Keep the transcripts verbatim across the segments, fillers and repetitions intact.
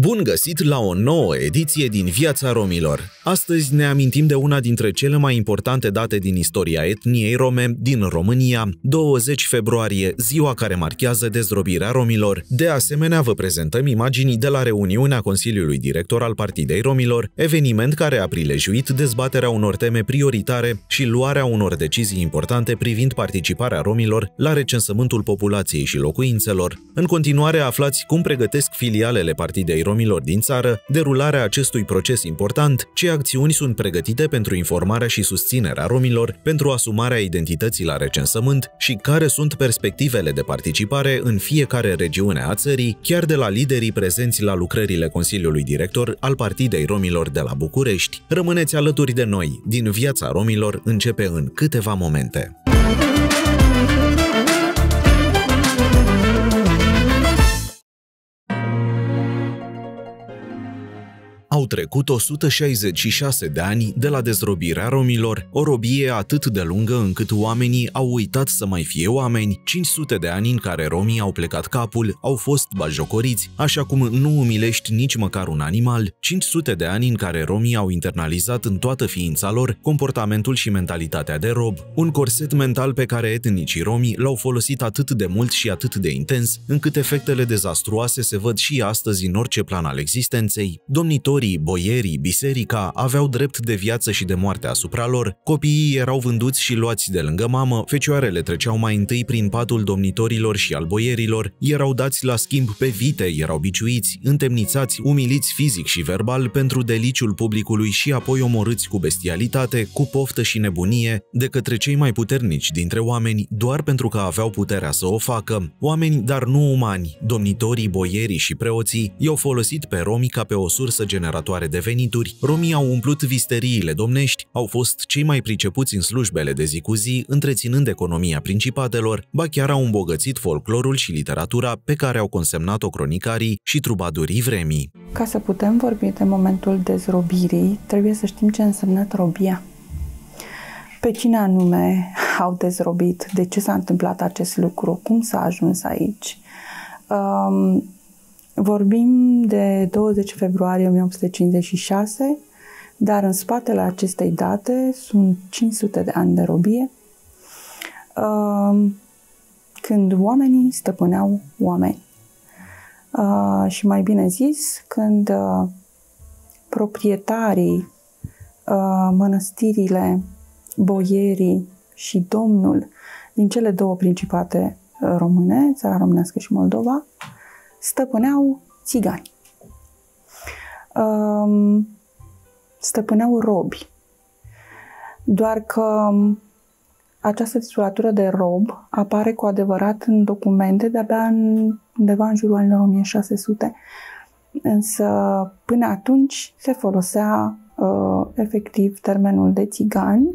Bun găsit la o nouă ediție din Viața Romilor! Astăzi ne amintim de una dintre cele mai importante date din istoria etniei rome din România, douăzeci februarie, ziua care marchează dezrobirea romilor. De asemenea, vă prezentăm imagini de la reuniunea Consiliului Director al Partidei Romilor, eveniment care a prilejuit dezbaterea unor teme prioritare și luarea unor decizii importante privind participarea romilor la recensământul populației și locuințelor. În continuare, aflați cum pregătesc filialele Partidei Romilor din țară derularea acestui proces important, ce acțiuni sunt pregătite pentru informarea și susținerea romilor, pentru asumarea identității la recensământ și care sunt perspectivele de participare în fiecare regiune a țării, chiar de la liderii prezenți la lucrările Consiliului Director al Partidei Romilor de la București. Rămâneți alături de noi! Din Viața Romilor începe în câteva momente! Au trecut o sută șaizeci și șase de ani de la dezrobirea romilor, o robie atât de lungă încât oamenii au uitat să mai fie oameni, cinci sute de ani în care romii au plecat capul, au fost bajocoriți, așa cum nu umilești nici măcar un animal, cinci sute de ani în care romii au internalizat în toată ființa lor comportamentul și mentalitatea de rob, un corset mental pe care etnicii romii l-au folosit atât de mult și atât de intens, încât efectele dezastruoase se văd și astăzi în orice plan al existenței. Domnitorii, boierii, biserica aveau drept de viață și de moarte asupra lor, copiii erau vânduți și luați de lângă mamă, fecioarele treceau mai întâi prin patul domnitorilor și al boierilor, erau dați la schimb pe vite, erau biciuiți, întemnițați, umiliți fizic și verbal pentru deliciul publicului și apoi omorâți cu bestialitate, cu poftă și nebunie, de către cei mai puternici dintre oameni, doar pentru că aveau puterea să o facă. Oameni, dar nu umani, domnitorii, boierii și preoții i-au folosit pe romi ca pe o sursă generatoare de venituri, romii au umplut visteriile domnești, au fost cei mai pricepuți în slujbele de zi cu zi, întreținând economia principatelor, ba chiar au îmbogățit folclorul și literatura pe care au consemnat-o cronicarii și trubadurii vremii. Ca să putem vorbi de momentul dezrobirii, trebuie să știm ce a însemnat robia. Pe cine anume au dezrobit, de ce s-a întâmplat acest lucru, cum s-a ajuns aici. Um, Vorbim de douăzeci februarie o mie opt sute cincizeci și șase, dar în spatele acestei date sunt cinci sute de ani de robie, când oamenii stăpâneau oameni. Și mai bine zis, când proprietarii, mănăstirile, boierii și domnul din cele două principate române, Țara Românească și Moldova, stăpâneau țigani, stăpâneau robi, doar că această titulatură de rob apare cu adevărat în documente de-abia în, undeva în jurul anilor o mie șase sute, însă până atunci se folosea efectiv termenul de țigani,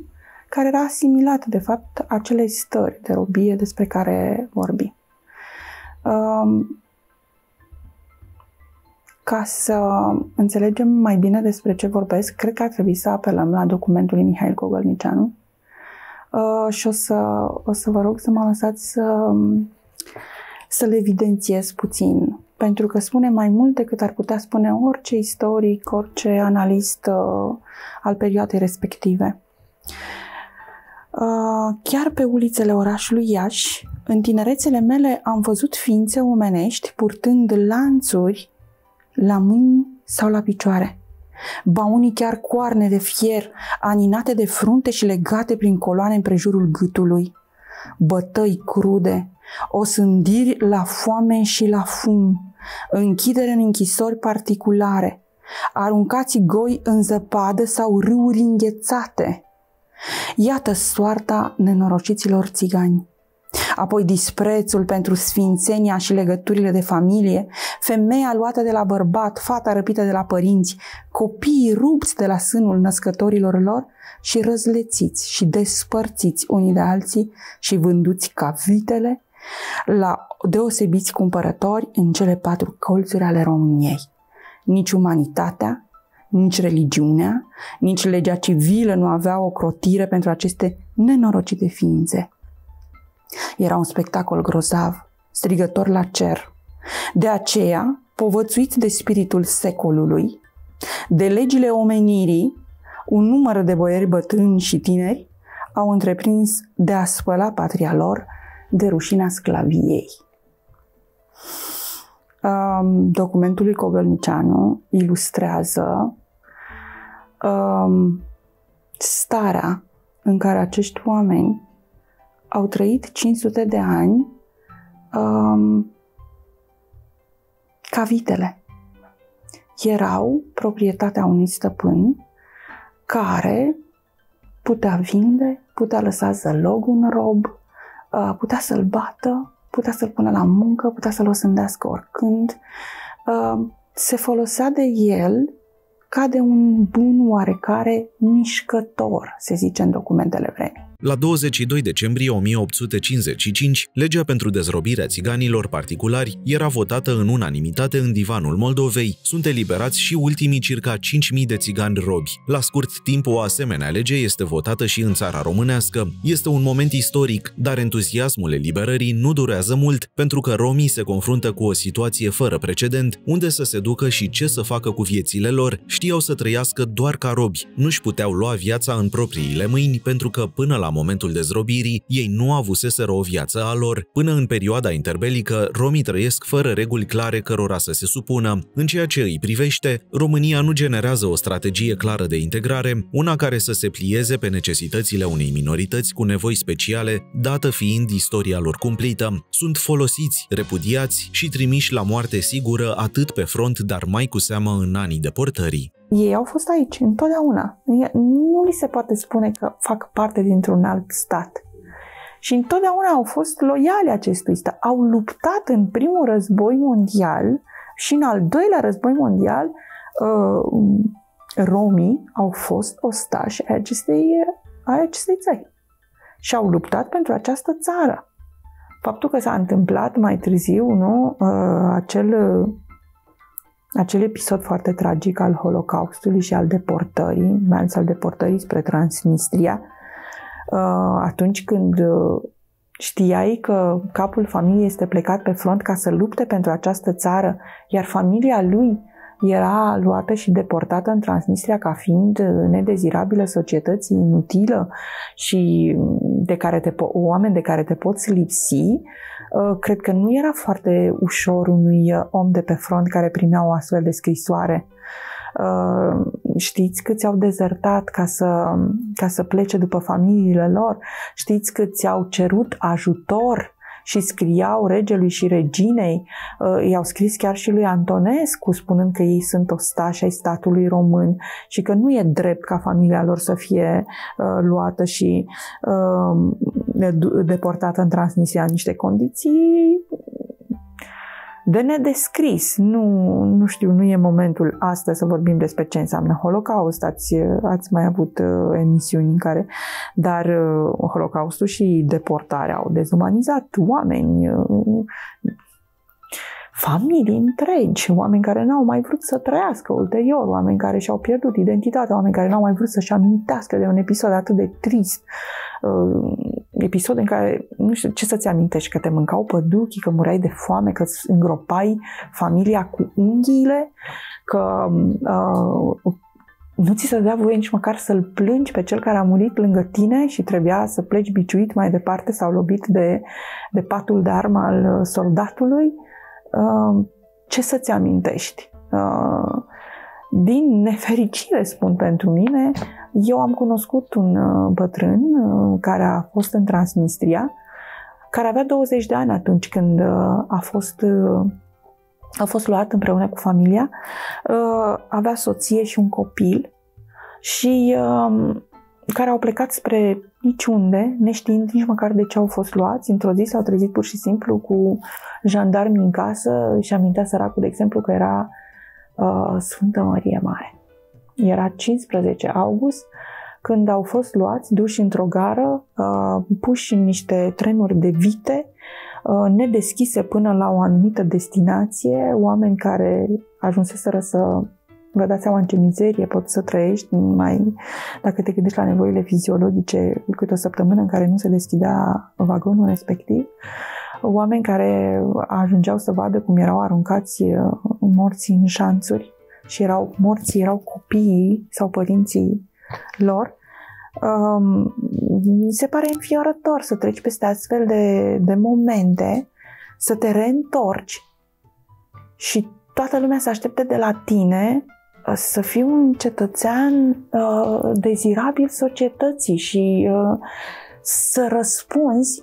care era asimilat de fapt acelei stări de robie despre care vorbi. Ca să înțelegem mai bine despre ce vorbesc, cred că ar trebui să apelăm la documentul lui Mihail Gogolnicianu uh, și o să, o să vă rog să mă lăsați să, să le evidențiez puțin, pentru că spune mai mult decât ar putea spune orice istoric, orice analist uh, al perioadei respective. Uh, chiar pe ulițele orașului Iași, în tinerețele mele am văzut ființe omenești purtând lanțuri la mâini sau la picioare, ba unii chiar coarne de fier, aninate de frunte și legate prin coloane împrejurul gâtului, bătăi crude, osândiri la foame și la fum, închidere în închisori particulare, aruncați goi în zăpadă sau râuri înghețate. Iată soarta nenorociților țigani. Apoi disprețul pentru sfințenia și legăturile de familie, femeia luată de la bărbat, fata răpită de la părinți, copiii rupți de la sânul născătorilor lor și răzlețiți și despărțiți unii de alții și vânduți ca vitele la deosebiți cumpărători în cele patru colțuri ale României. Nici umanitatea, nici religiunea, nici legea civilă nu avea o crotire pentru aceste nenorocite ființe. Era un spectacol grozav, strigător la cer. De aceea, povățuiți de spiritul secolului, de legile omenirii, un număr de boieri bătrâni și tineri au întreprins de a spăla patria lor de rușinea sclaviei. Um, documentul lui Cogălnicianu ilustrează um, starea în care acești oameni au trăit cinci sute de ani um, ca vitele. Erau proprietatea unui stăpân care putea vinde, putea lăsa zălog un rob, uh, putea să-l bată, putea să-l pună la muncă, putea să-l osândească oricând. Uh, se folosea de el ca de un bun oarecare mișcător, se zice în documentele vremii. La douăzeci și doi decembrie o mie opt sute cincizeci și cinci, legea pentru dezrobirea țiganilor particulari era votată în unanimitate în divanul Moldovei. Sunt eliberați și ultimii circa cinci mii de țigani robi. La scurt timp, o asemenea lege este votată și în țara românească. Este un moment istoric, dar entuziasmul eliberării nu durează mult, pentru că romii se confruntă cu o situație fără precedent, unde să se ducă și ce să facă cu viețile lor. Știau să trăiască doar ca robi, nu-și puteau lua viața în propriile mâini, pentru că până la momentul dezrobirii, ei nu avuseseră o viață a lor. Până în perioada interbelică, romii trăiesc fără reguli clare cărora să se supună. În ceea ce îi privește, România nu generează o strategie clară de integrare, una care să se plieze pe necesitățile unei minorități cu nevoi speciale, dată fiind istoria lor cumplită. Sunt folosiți, repudiați și trimiși la moarte sigură atât pe front, dar mai cu seamă în anii deportării. Ei au fost aici întotdeauna. Nu li se poate spune că fac parte dintr-un alt stat. Și întotdeauna au fost loiali acestui stat. Au luptat în primul război mondial și în al doilea război mondial. Romii au fost ostași ai acestei, ai acestei țări. Și au luptat pentru această țară. Faptul că s-a întâmplat mai târziu, nu, acel... acel episod foarte tragic al Holocaustului și al deportării, mai ales al deportării spre Transnistria, atunci când știai că capul familiei este plecat pe front ca să lupte pentru această țară, iar familia lui era luată și deportată în Transnistria ca fiind nedezirabilă societății, inutilă și de care te oameni de care te poți lipsi, cred că nu era foarte ușor unui om de pe front care primea o astfel de scrisoare. Știți câți au dezertat ca să, ca să plece după familiile lor? Știți câți au cerut ajutor și scriau regelui și reginei, i-au scris chiar și lui Antonescu, spunând că ei sunt ostași ai statului român și că nu e drept ca familia lor să fie uh, luată și uh, deportată în Transnistria în niște condiții de nedescris. Nu, nu știu, nu e momentul astăzi să vorbim despre ce înseamnă Holocaust. Ați, ați mai avut uh, emisiuni în care... Dar uh, Holocaustul și deportarea au dezumanizat oameni, uh, familii întregi, oameni care n-au mai vrut să trăiască ulterior, oameni care și-au pierdut identitatea, oameni care n-au mai vrut să-și amintească de un episod atât de trist. Uh, Episod în care, nu știu, ce să-ți amintești, că te mâncau păduchii, că mureai de foame, că îți îngropai familia cu unghiile, că uh, nu ți se dea voie nici măcar să-l plângi pe cel care a murit lângă tine și trebuia să pleci biciuit mai departe sau lovit de, de patul de armă al soldatului. Uh, ce să-ți amintești? Uh, Din nefericire, spun pentru mine, eu am cunoscut un bătrân care a fost în Transnistria, care avea douăzeci de ani atunci când a fost, a fost luat împreună cu familia, avea soție și un copil și care au plecat spre niciunde, neștiind nici măcar de ce au fost luați. Într-o zi s-au trezit pur și simplu cu jandarmi în casă și amintea săracul, de exemplu, că era Sfântă Mărie Mare. Era cincisprezece august când au fost luați, duși într-o gară, puși în niște trenuri de vite, nedeschise până la o anumită destinație, oameni care ajunseseră să... Vă dați seama în ce mizerie poți să trăiești, mai dacă te gândești la nevoile fiziologice, câte o săptămână în care nu se deschidea vagonul respectiv. Oameni care ajungeau să vadă cum erau aruncați cu morții în șanțuri și erau morții, erau copiii sau părinții lor, um, mi se pare înfiorător să treci peste astfel de, de momente, să te reîntorci și toată lumea să aștepte de la tine să fii un cetățean uh, dezirabil societății și uh, să răspunzi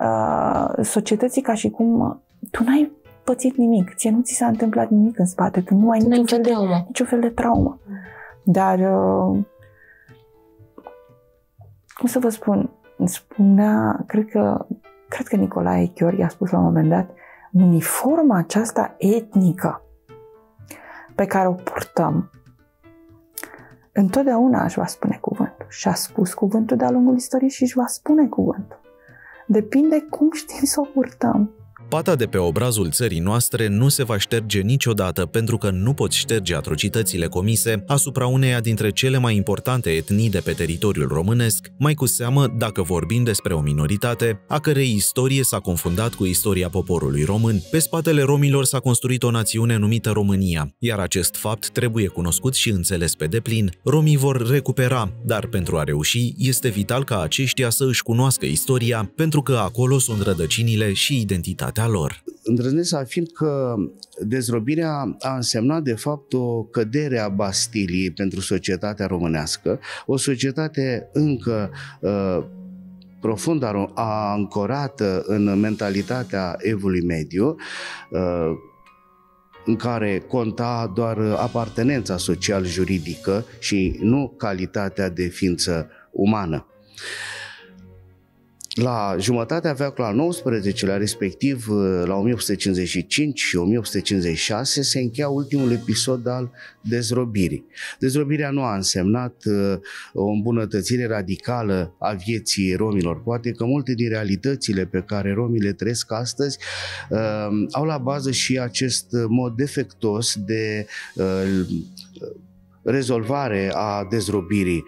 uh, societății ca și cum tu n-ai pățit nimic, ție nu ți s-a întâmplat nimic în spate, tu nu ai niciun, niciun, fel, de, niciun fel de traumă. Dar, uh, cum să vă spun, spunea, cred că, cred că Nicolae Chiori i-a spus la un moment dat, uniforma aceasta etnică pe care o purtăm, întotdeauna își va spune cuvântul. Și-a spus cuvântul de-a lungul istoriei și își va spune cuvântul. Depinde cum știm să o purtăm. Pata de pe obrazul țării noastre nu se va șterge niciodată, pentru că nu poți șterge atrocitățile comise asupra uneia dintre cele mai importante etnii de pe teritoriul românesc, mai cu seamă dacă vorbim despre o minoritate a cărei istorie s-a confundat cu istoria poporului român. Pe spatele romilor s-a construit o națiune numită România, iar acest fapt trebuie cunoscut și înțeles pe deplin. Romii vor recupera, dar pentru a reuși, este vital ca aceștia să își cunoască istoria, pentru că acolo sunt rădăcinile și identitatea lor. Îndrăznesc să afirm că dezrobirea a însemnat de fapt o cădere a Bastiliei pentru societatea românească, o societate încă uh, profund ancorată în mentalitatea evului mediu, uh, în care conta doar apartenența social-juridică și nu calitatea de ființă umană. La jumătatea veacului al nouăsprezecelea, respectiv la o mie opt sute cincizeci și cinci și o mie opt sute cincizeci și șase, se încheia ultimul episod al dezrobirii. Dezrobirea nu a însemnat o îmbunătățire radicală a vieții romilor. Poate că multe din realitățile pe care romii le trăiesc astăzi au la bază și acest mod defectuos de rezolvare a dezrobirii,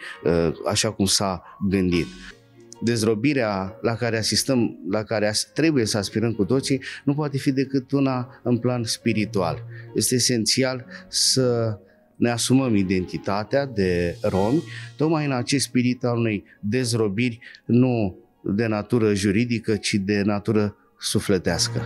așa cum s-a gândit. Dezrobirea la care asistăm, la care trebuie să aspirăm cu toții, nu poate fi decât una în plan spiritual. Este esențial să ne asumăm identitatea de romi, tocmai în acest spirit al unei dezrobiri, nu de natură juridică, ci de natură sufletească.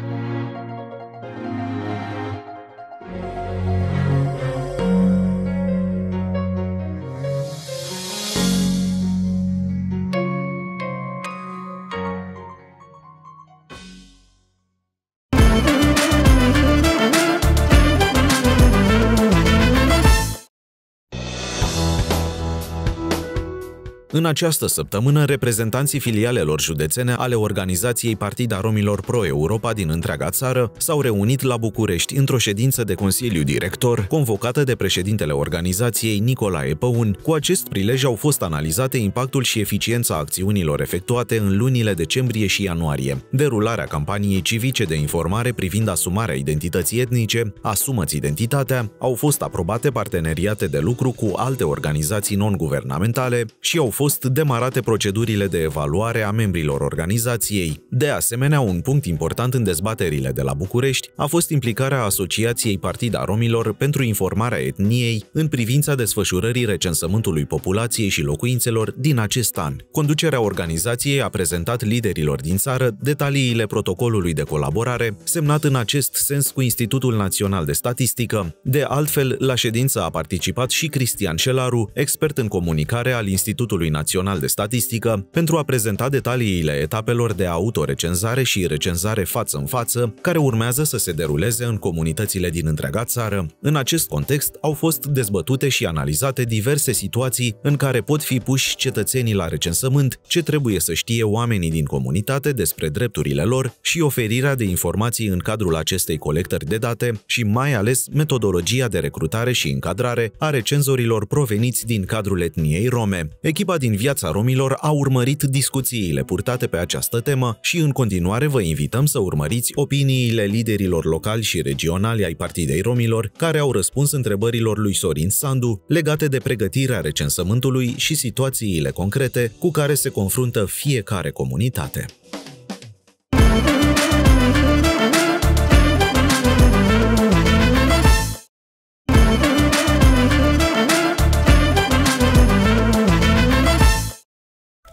În această săptămână, reprezentanții filialelor județene ale organizației Partida Romilor Pro-Europa din întreaga țară s-au reunit la București într-o ședință de Consiliu Director, convocată de președintele organizației Nicolae Păun. Cu acest prilej au fost analizate impactul și eficiența acțiunilor efectuate în lunile decembrie și ianuarie, derularea campaniei civice de informare privind asumarea identității etnice, Asumă-ți identitatea, au fost aprobate parteneriate de lucru cu alte organizații non-guvernamentale și au fost Au fost demarate procedurile de evaluare a membrilor organizației. De asemenea, un punct important în dezbaterile de la București a fost implicarea Asociației Partida Romilor pentru informarea etniei în privința desfășurării recensământului populației și locuințelor din acest an. Conducerea organizației a prezentat liderilor din țară detaliile protocolului de colaborare semnat în acest sens cu Institutul Național de Statistică. De altfel, la ședință a participat și Cristian Șelaru, expert în comunicare al Institutului Național de Statistică, pentru a prezenta detaliile etapelor de autorecenzare și recenzare față în față, care urmează să se deruleze în comunitățile din întreaga țară. În acest context, au fost dezbătute și analizate diverse situații în care pot fi puși cetățenii la recensământ, ce trebuie să știe oamenii din comunitate despre drepturile lor și oferirea de informații în cadrul acestei colectări de date și mai ales metodologia de recrutare și încadrare a recenzorilor proveniți din cadrul etniei rome. Echipa din Viața Romilor a urmărit discuțiile purtate pe această temă și în continuare vă invităm să urmăriți opiniile liderilor locali și regionali ai Partidei Romilor, care au răspuns întrebărilor lui Sorin Sandu legate de pregătirea recensământului și situațiile concrete cu care se confruntă fiecare comunitate.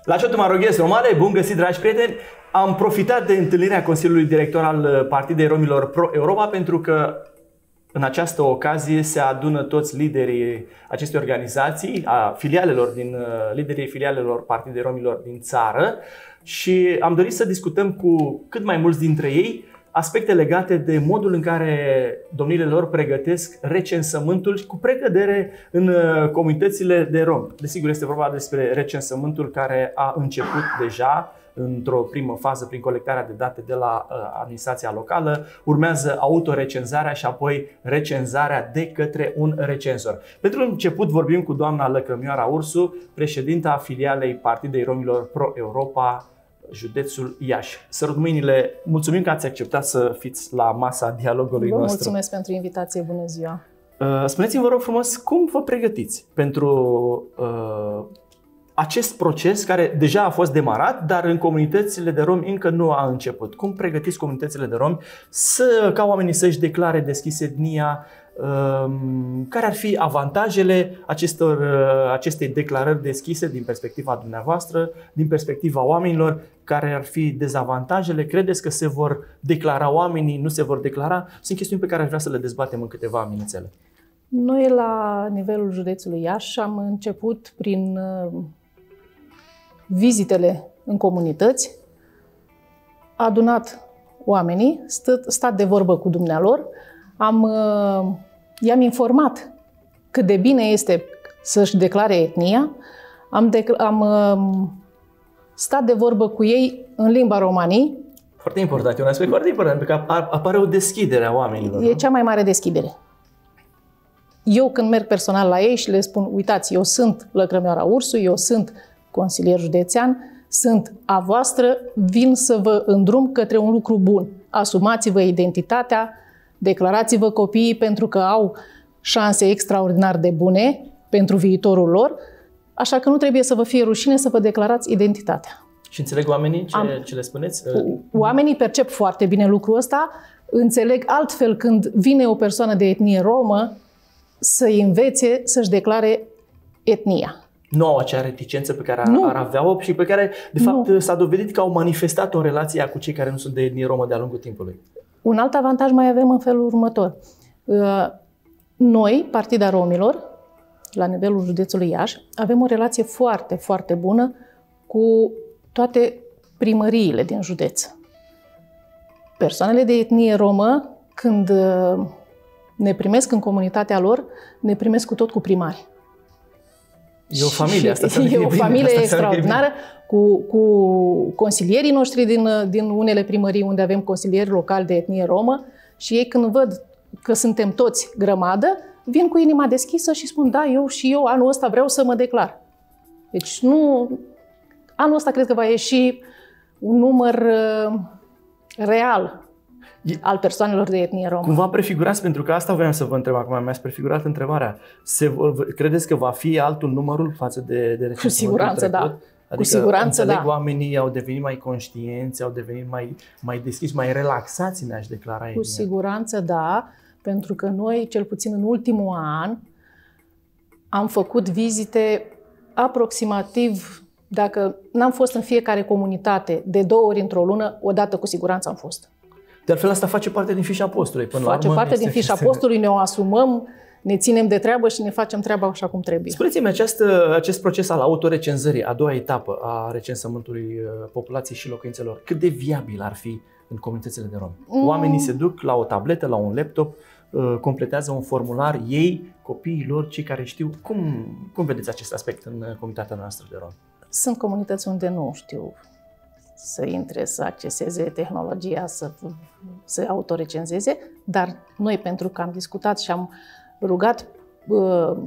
La Șotu-Maroghes Romale, bun găsit, dragi prieteni! Am profitat de întâlnirea Consiliului Director al Partidei Romilor Pro-Europa pentru că în această ocazie se adună toți liderii acestei organizații, a filialelor din, liderii filialelor Partidei Romilor din țară, și am dorit să discutăm cu cât mai mulți dintre ei aspecte legate de modul în care domniile lor pregătesc recensământul cu precădere în comunitățile de rom. Desigur, este vorba despre recensământul care a început deja într-o primă fază prin colectarea de date de la administrația locală, urmează autorecenzarea și apoi recenzarea de către un recenzor. Pentru început vorbim cu doamna Lăcrămioara Ursu, președinta filialei Partidei Romilor Pro-Europa, județul Iași. Sărut mâinile, mulțumim că ați acceptat să fiți la masa dialogului nostru. Vă mulțumesc pentru invitație, bună ziua! Spuneți-mi, vă rog frumos, cum vă pregătiți pentru uh, acest proces care deja a fost demarat, dar în comunitățile de romi încă nu a început? Cum pregătiți comunitățile de romi să, ca oamenii să-și declare deschis etnia? Uh, care ar fi avantajele acestor, uh, acestei declarări deschise din perspectiva dumneavoastră, din perspectiva oamenilor? Care ar fi dezavantajele? Credeți că se vor declara oamenii, nu se vor declara? Sunt chestiuni pe care aș vrea să le dezbatem în câteva minuțele. Noi la nivelul județului Iași am început prin uh, vizitele în comunități, adunat oamenii, stat, stat de vorbă cu dumnealor, am, i-am informat cât de bine este să-și declare etnia, am, de, am stat de vorbă cu ei în limba romanii. Foarte important, e un aspect foarte important, pentru că apare o deschidere a oamenilor. E cea mai mare deschidere. Eu când merg personal la ei și le spun, uitați, eu sunt Lăcrămioara Ursu, eu sunt consilier județean, sunt a voastră, vin să vă îndrum către un lucru bun. Asumați-vă identitatea, declarați-vă copiii pentru că au șanse extraordinar de bune pentru viitorul lor, așa că nu trebuie să vă fie rușine să vă declarați identitatea. Și înțeleg oamenii ce, Am, ce le spuneți? Oamenii percep foarte bine lucrul ăsta, înțeleg altfel când vine o persoană de etnie romă să-i învețe să-și declare etnia. Nu au acea reticență pe care nu. ar avea-o și pe care, de fapt, s-a dovedit că au manifestat-o în relația cu cei care nu sunt de etnie romă de-a lungul timpului. Un alt avantaj mai avem în felul următor. Noi, Partida Romilor, la nivelul județului Iași, avem o relație foarte, foarte bună cu toate primăriile din județ. Persoanele de etnie romă, când ne primesc în comunitatea lor, ne primesc cu tot cu primari. E o familie, asta e o familie bine, extraordinară cu, cu consilierii noștri din, din unele primării unde avem consilieri locali de etnie romă și ei când văd că suntem toți grămadă, vin cu inima deschisă și spun da, eu și eu anul ăsta vreau să mă declar. Deci nu... Anul ăsta cred că va ieși un număr real al persoanelor de etnie romă. Cumva prefigurați, pentru că asta voiam să vă întreb acum, mi-ați prefigurat întrebarea. Se, credeți că va fi altul numărul față de, de recensământul? Cu siguranță, da. Adică, cu siguranță, înțeleg, da. Oamenii au devenit mai conștienți, au devenit mai, mai deschiși, mai relaxați, ne-aș declara ei. Cu etnia. Siguranță, da, pentru că noi, cel puțin în ultimul an, am făcut vizite aproximativ, dacă n-am fost în fiecare comunitate, de două ori într-o lună, odată cu siguranță am fost. De altfel, asta face parte din fișa postului. Până face la urmă, parte din fișa postului, ne o asumăm, ne ținem de treabă și ne facem treaba așa cum trebuie. Spuneți-mi, acest proces al autorecenzării, a doua etapă a recensământului populației și locuințelor, cât de viabil ar fi în comunitățile de romi? Mm. Oamenii se duc la o tabletă, la un laptop, completează un formular, ei, copiilor, cei care știu. Cum, cum vedeți acest aspect în comunitatea noastră de romi? Sunt comunități unde nu știu să intre, să acceseze tehnologia, să se autorecenzeze, dar noi, pentru că am discutat și am rugat uh,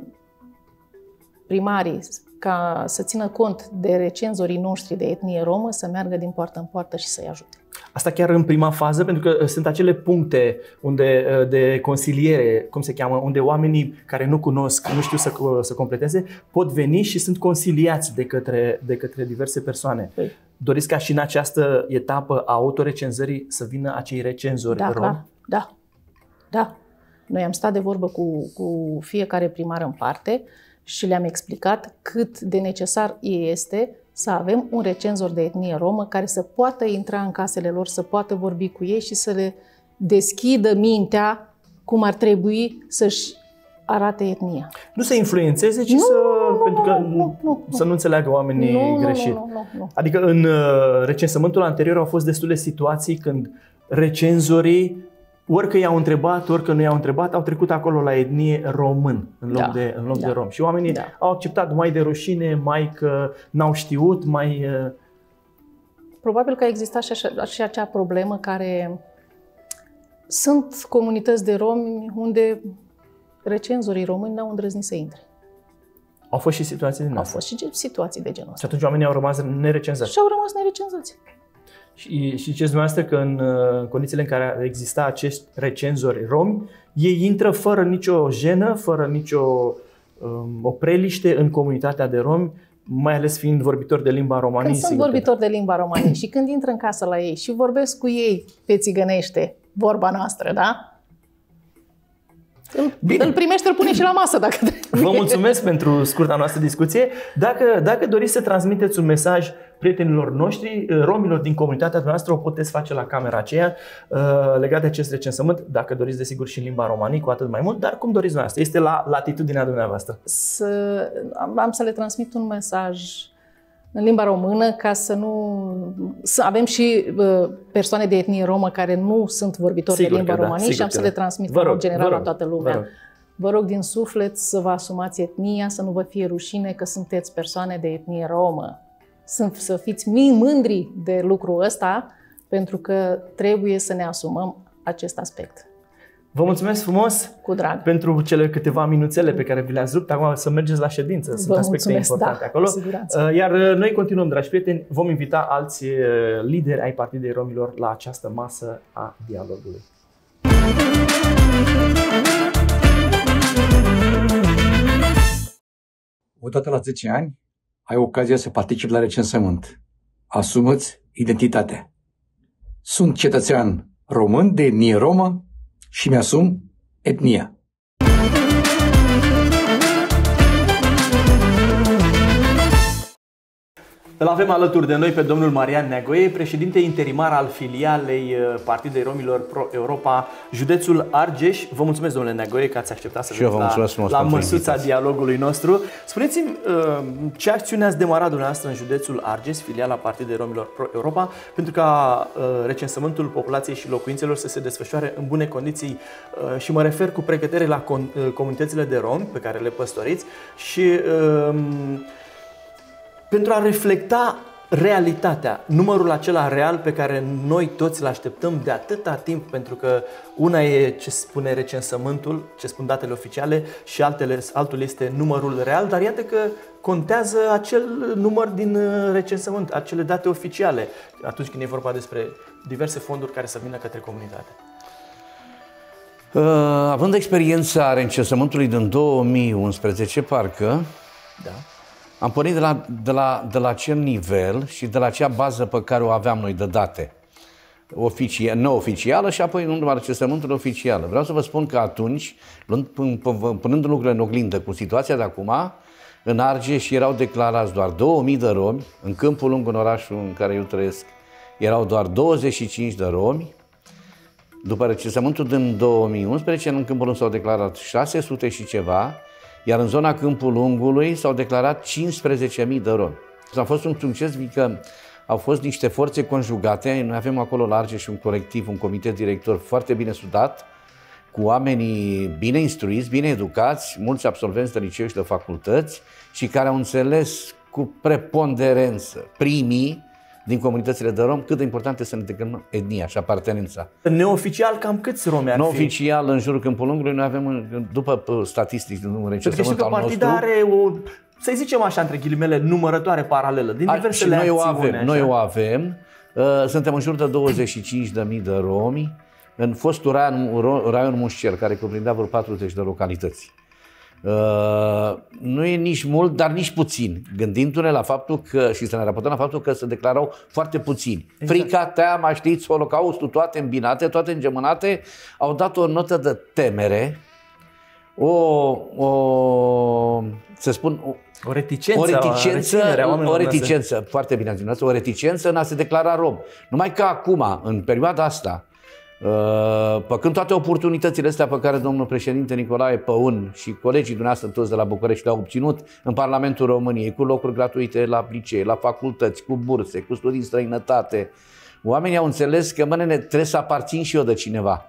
primarii ca să țină cont de recenzorii noștri de etnie romă, să meargă din poartă în poartă și să-i ajute. Asta chiar în prima fază, pentru că sunt acele puncte unde de consiliere, cum se cheamă, unde oamenii care nu cunosc, nu știu să, să completeze, pot veni și sunt consiliați de către, de către diverse persoane. Păi. Doriți ca și în această etapă a autorecenzării să vină acei recenzori da, romi? Da, da, da. Noi am stat de vorbă cu, cu fiecare primar în parte și le-am explicat cât de necesar este să avem un recenzor de etnie romă care să poată intra în casele lor, să poată vorbi cu ei și să le deschidă mintea cum ar trebui să-și arate etnia. Nu să influențeze, ci nu, să, nu, nu, pentru că nu, nu, nu, să nu înțeleagă oamenii nu, greșit. Nu, nu, nu, nu. Adică în recensământul anterior au fost destule situații când recenzorii, orică i-au întrebat, orică nu i-au întrebat, au trecut acolo la etnie român, în loc, da, de, în loc da, de rom. Și oamenii da. au acceptat mai de rușine, mai că n-au știut, mai... Probabil că a existat și, așa, și acea problemă care... Sunt comunități de romi unde recenzorii români n-au îndrăznit să intre. Au fost și situații din Au asta. fost și situații de genul ăsta. Și atunci oamenii au rămas nerecenzați. Și au rămas nerecenzați. Și, și ce dumneavoastră că în condițiile în care exista acești recenzori romi, ei intră fără nicio jenă, fără nicio um, opreliște în comunitatea de romi, mai ales fiind vorbitori de limba romanii. Când sunt vorbitori de limba romanii și când intră în casă la ei și vorbesc cu ei pe țigănește, vorba noastră, da? Îl, îl primește, îl pune și la masă dacă trebuie. Vă mulțumesc pentru scurta noastră discuție. Dacă, dacă doriți să transmiteți un mesaj prietenilor noștri, romilor din comunitatea noastră, o puteți face la camera aceea legat de acest recensământ, dacă doriți desigur și în limba romanii, cu atât mai mult, dar cum doriți dumneavoastră, este la latitudinea dumneavoastră. Să, am, am să le transmit un mesaj în limba română ca să nu... Să avem și uh, persoane de etnie romă care nu sunt vorbitori sigur de limba română da, și am să le transmit vă rog, în general la toată lumea. Vă rog. vă rog din suflet să vă asumați etnia, să nu vă fie rușine că sunteți persoane de etnie romă. Sunt, să fiți mândri de lucrul ăsta, pentru că trebuie să ne asumăm acest aspect. Vă mulțumesc frumos Cu drag. pentru cele câteva minuțele pe care vi le-ați rupt. Acum să mergeți la ședință, sunt aspecte importante da, acolo. Iar noi continuăm, dragi prieteni, vom invita alți lideri ai Partidei Romilor la această masă a dialogului. Odată la zece ani ai ocazia să participi la recensământ. Asumă-ți identitatea. Sunt cetățean român de etnie romă și mi-asum etnia. Îl avem alături de noi pe domnul Marian Neagoie, președinte interimar al filialei Partidei Romilor Pro Europa, județul Argeș. Vă mulțumesc, domnule Neagoie, că ați acceptat să veniți la, la măsuța dialogului nostru. Spuneți-mi ce acțiune ați demarat dumneavoastră în județul Argeș, filiala Partidei Romilor Pro Europa, pentru ca recensământul populației și locuințelor să se desfășoare în bune condiții și mă refer cu pregătire la comunitățile de romi pe care le păstoriți și pentru a reflecta realitatea, numărul acela real pe care noi toți îl așteptăm de atâta timp, pentru că una e ce spune recensământul, ce spun datele oficiale și altele, altul este numărul real, dar iată că contează acel număr din recensământ, acele date oficiale, atunci când e vorba despre diverse fonduri care să vină către comunitate. Având experiența recensământului din două mii unsprezece, parcă, da. Am pornit de la, de, la, de la acel nivel și de la acea bază pe care o aveam noi de date neoficială și apoi în urma recensământului oficial. Vreau să vă spun că atunci, punând lucrurile în oglindă cu situația de acum, în Argeș erau declarați doar două mii de romi, în Câmpul Lung, în orașul în care eu trăiesc, erau doar douăzeci și cinci de romi. După recensământul din două mii unsprezece, în Câmpul Lung s-au declarat șase sute și ceva, iar în zona Câmpul Lungului s-au declarat cincisprezece mii de romi. A fost un succes, că au fost niște forțe conjugate. Noi avem acolo la Argeș și un colectiv, un comitet director foarte bine sudat, cu oamenii bine instruiți, bine educați, mulți absolvenți de liceu și de facultăți și care au înțeles cu preponderență primii din comunitățile de rom cât de importante să ne declarăm etnia și apartenența. Neoficial cam câți romi ar fi? Neoficial în jurul Câmpul Lungului noi avem, după statistici, din recensământ al nostru. Partida are o, să zicem așa, între ghilimele, numărătoare paralelă din diversele acțiuni. Noi o avem, noi o avem. Suntem în jur de douăzeci și cinci de mii de romi în fostul raion Mușcer, care cuprindea vreo patruzeci de localități. Uh, nu e nici mult, dar nici puțin, gândindu-ne la faptul că, și să ne raportăm la faptul că se declarau foarte puțini. Exact. Frica, teama, știți, Holocaustul, toate îmbinate, toate îngemânate, au dat o notă de temere o, o să spun, o, o reticență, o reticență, o, o reticență foarte bine ați zis, o reticență în a se declara rom. Numai că acum, în perioada asta, păcând toate oportunitățile astea pe care domnul președinte Nicolae Păun și colegii dumneavoastră toți de la București le-au obținut în Parlamentul României, cu locuri gratuite la licee, la facultăți, cu burse, cu studii în străinătate, oamenii au înțeles că mănene trebuie să aparțin și eu de cineva.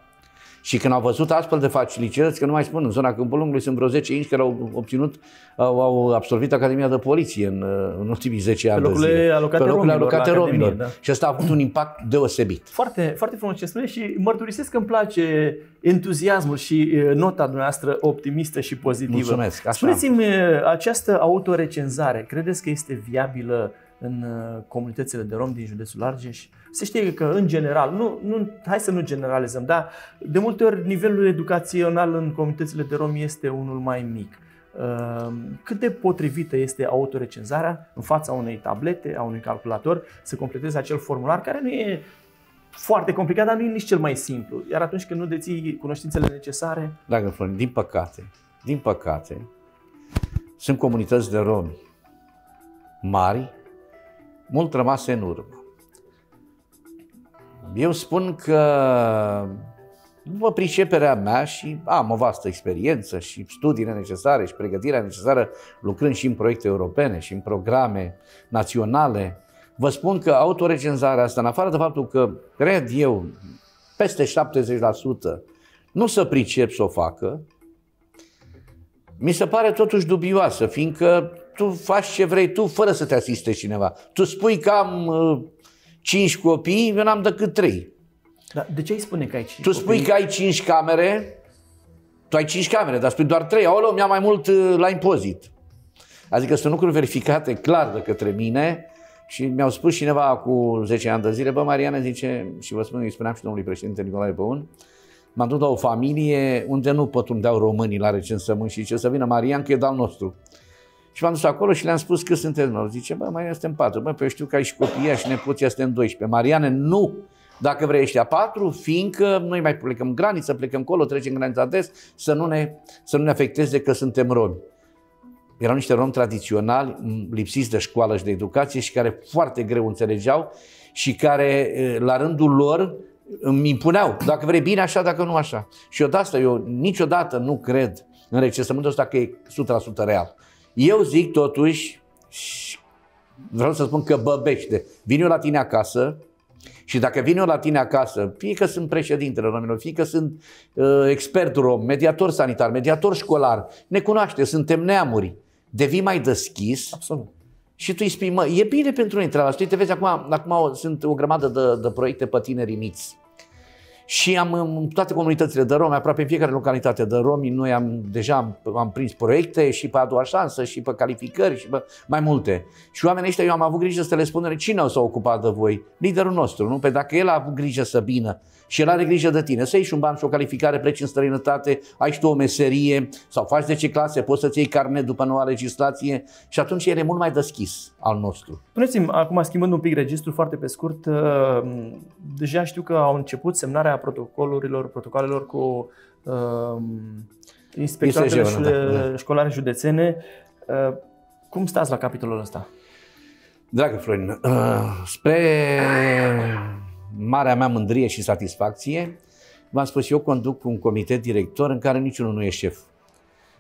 Și când au văzut astfel de facilități, că nu mai spun, în zona Câmpul Lungului sunt vreo zece inși care au obținut, au, au absolvit Academia de Poliție în, în ultimii zece ani. Pe locurile alocate, Pe locurile romilor, alocate romilor. Da. Și asta a avut un impact deosebit. Foarte, foarte frumos ce spune și mărturisesc că îmi place entuziasmul și nota dumneavoastră optimistă și pozitivă. Spuneți-mi, această autorrecenzare, credeți că este viabilă în comunitățile de rom din județul Argeș? Se știe că, în general, nu, nu, hai să nu generalizăm, dar de multe ori nivelul educațional în comunitățile de rom este unul mai mic. Cât de potrivită este autorecenzarea în fața unei tablete, a unui calculator, să completezi acel formular care nu e foarte complicat, dar nu e nici cel mai simplu. Iar atunci când nu deții cunoștințele necesare... Dragă Florin, din păcate, din păcate, sunt comunități de romi mari, mult rămase în urmă. Eu spun că, după priceperea mea, și am o vastă experiență și studiile necesare și pregătirea necesară, lucrând și în proiecte europene și în programe naționale, vă spun că autorecenzarea asta, în afară de faptul că, cred eu, peste șaptezeci la sută nu se pricep să o facă, mi se pare totuși dubioasă, fiindcă tu faci ce vrei tu fără să te asiste cineva. Tu spui că am cinci copii, eu n-am decât trei. Dar de ce îi spune că ai cinci? Tu spui copii? Că ai cinci camere, tu ai cinci camere, dar spui doar trei. Aoleu, mi-a mai mult la impozit. Adică sunt lucruri verificate clar de către mine și mi-au spus cineva cu zece ani de zile, bă, Mariana, zice, și vă spun, îi spuneam și domnului președinte Nicolae Păun, m-am dus la o familie unde nu pătrundeau românii la recensământ și zice, să vină Marian, că e de-al nostru. Și m-am dus acolo și le-am spus că suntem noi. Zice, bă, Marian, suntem patru. Bă, păi eu știu că ai și copiii și nepoții, suntem doisprezece. Mariane, nu! Dacă vrei ăștia patru, fiindcă noi mai plecăm graniță, plecăm colo, trecem granița des, să nu ne, să nu ne afecteze că suntem romi. Erau niște romi tradiționali, lipsiți de școală și de educație și care foarte greu înțelegeau și care, la rândul lor, îmi impuneau, dacă vrei bine așa, dacă nu așa. Și eu de asta, eu niciodată nu cred în recensământul ăsta că e o sută la sută real. Eu zic totuși, vreau să spun că băbește, vin eu la tine acasă și dacă vin eu la tine acasă, fie că sunt președintele romilor, fie că sunt uh, expert rom, mediator sanitar, mediator școlar, ne cunoaște, suntem neamuri, devii mai deschis. Absolut. Și tu îi spui, mă, e bine pentru intrarea asta, te vezi, acum, acum sunt o grămadă de, de proiecte pe tineri miți. Și am în toate comunitățile de romi, aproape în fiecare localitate de romi, noi am, deja am, am prins proiecte și pe a doua șansă, și pe calificări, și pe mai multe. Și oamenii ăștia, eu am avut grijă să le spun, cine o s-a ocupat de voi? Liderul nostru, nu? Pe dacă el a avut grijă să vină și el are grijă de tine, să ieși un ban și o calificare, pleci în străinătate, ai și tu o meserie, sau faci zece clase, poți să-ți iei carnet după noua legislație și atunci el e mult mai deschis al nostru. Spuneți-mi, acum schimbând un pic registru, foarte pe scurt, deja știu că au început semnarea a protocolurilor, protocolelor cu uh, inspectoratele școlare, școlare județene. Uh, cum stați la capitolul ăsta? Dragă Florin, uh, spre marea mea mândrie și satisfacție, v-am spus, eu conduc un comitet director în care niciunul nu e șef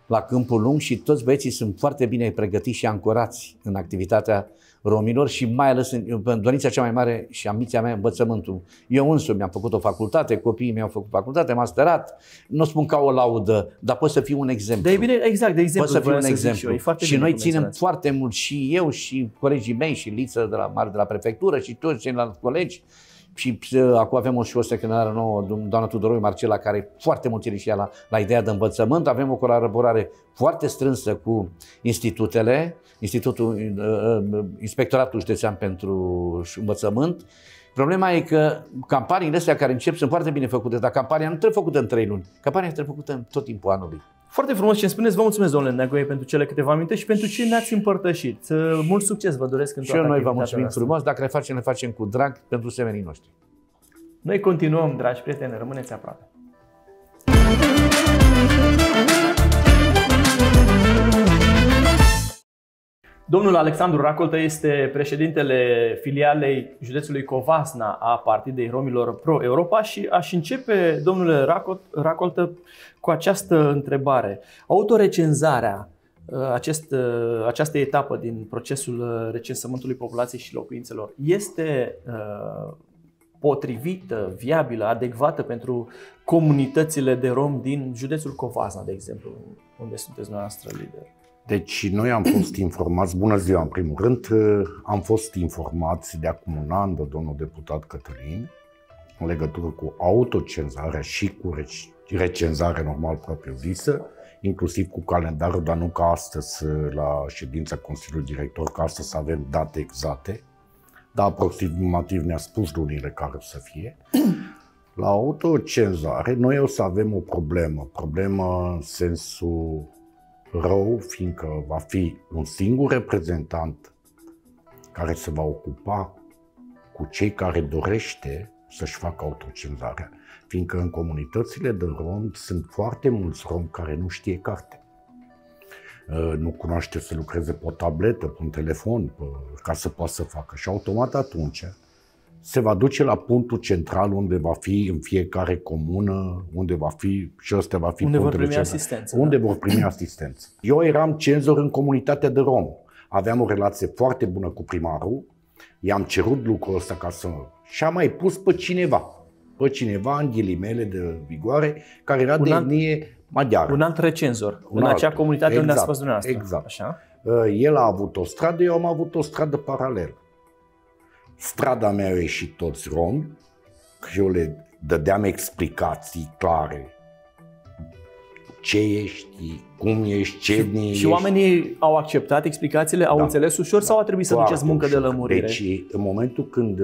la Câmpul Lung și toți băieții sunt foarte bine pregătiți și ancorați în activitatea romilor și mai ales în dorința cea mai mare și ambiția mea, învățământul. Eu însumi mi-am făcut o facultate, copiii mi-au făcut facultate, masterat, nu spun ca o laudă, dar pot să fiu un exemplu. De bine, exact, de exemplu. Pot să fiu un exemplu. Și, eu, și noi ținem foarte mult și eu și colegii mei și Liță de la Mare de la Prefectură și toți ceilalți colegi. Și acum avem o și o secundară nouă, doamna Tudoroi Marcela, care e foarte mulțumit și ea la, la ideea de învățământ. Avem o colaborare foarte strânsă cu institutele, Institutul, Inspectoratul Județean pentru Învățământ. Problema e că campaniile astea care încep sunt foarte bine făcute, dar campania nu trebuie făcută în trei luni, campania trebuie făcută în tot timpul anului. Foarte frumos ce îmi spuneți, vă mulțumesc, domnule Neagoie, pentru cele câteva aminte și pentru ce ne-ați împărtășit. Mult succes vă doresc în toată activitatea. Și eu noi vă mulțumim frumos, dacă le facem, le facem cu drag pentru semenii noștri. Noi continuăm, dragi prieteni, rămâneți aproape. Domnul Alexandru Racoltă este președintele filialei județului Covasna a Partidei Romilor Pro Europa și aș începe, domnule Racoltă, cu această întrebare. Autorecenzarea, acest, această etapă din procesul recensământului populației și locuințelor, este potrivită, viabilă, adecvată pentru comunitățile de rom din județul Covasna, de exemplu, unde sunteți noastră lideri? Deci noi am fost informați, bună ziua în primul rând, am fost informați de acum un an de domnul deputat Cătălin în legătură cu autocenzarea și cu recenzarea normal propriu-zisă, inclusiv cu calendarul, dar nu ca astăzi la ședința Consiliului Director, că astăzi avem date exacte, dar aproximativ ne-a spus lunile care o să fie. La autocenzare noi o să avem o problemă, problemă în sensul rău, fiindcă va fi un singur reprezentant care se va ocupa cu cei care dorește să-și facă autocenzarea, fiindcă în comunitățile de rom sunt foarte mulți rom care nu știe carte. Nu cunoaște să lucreze pe o tabletă, pe un telefon, ca să poată să facă. Și automat atunci se va duce la punctul central unde va fi în fiecare comună, unde va fi și ăsta va fi unde vor primi asistență. Unde da. vor primi asistență. Eu eram cenzor în comunitatea de rom. Aveam o relație foarte bună cu primarul, i-am cerut lucrul ăsta ca să... și am mai pus pe cineva, pe cineva în ghilimele de vigoare, care era un de alt, etnie maghiară. Un alt recenzor, un în alt, acea comunitate exact, unde ați fost dumneavoastră. Exact. Așa? El a avut o stradă, eu am avut o stradă paralelă. Strada mea au ieșit toți romi, eu le dădeam explicații clare. Ce ești, cum ești, ce etnie ești. Și oamenii au acceptat explicațiile, au da. înțeles ușor da. sau a trebuit să duceți muncă ușor. de lămurire? Deci în momentul când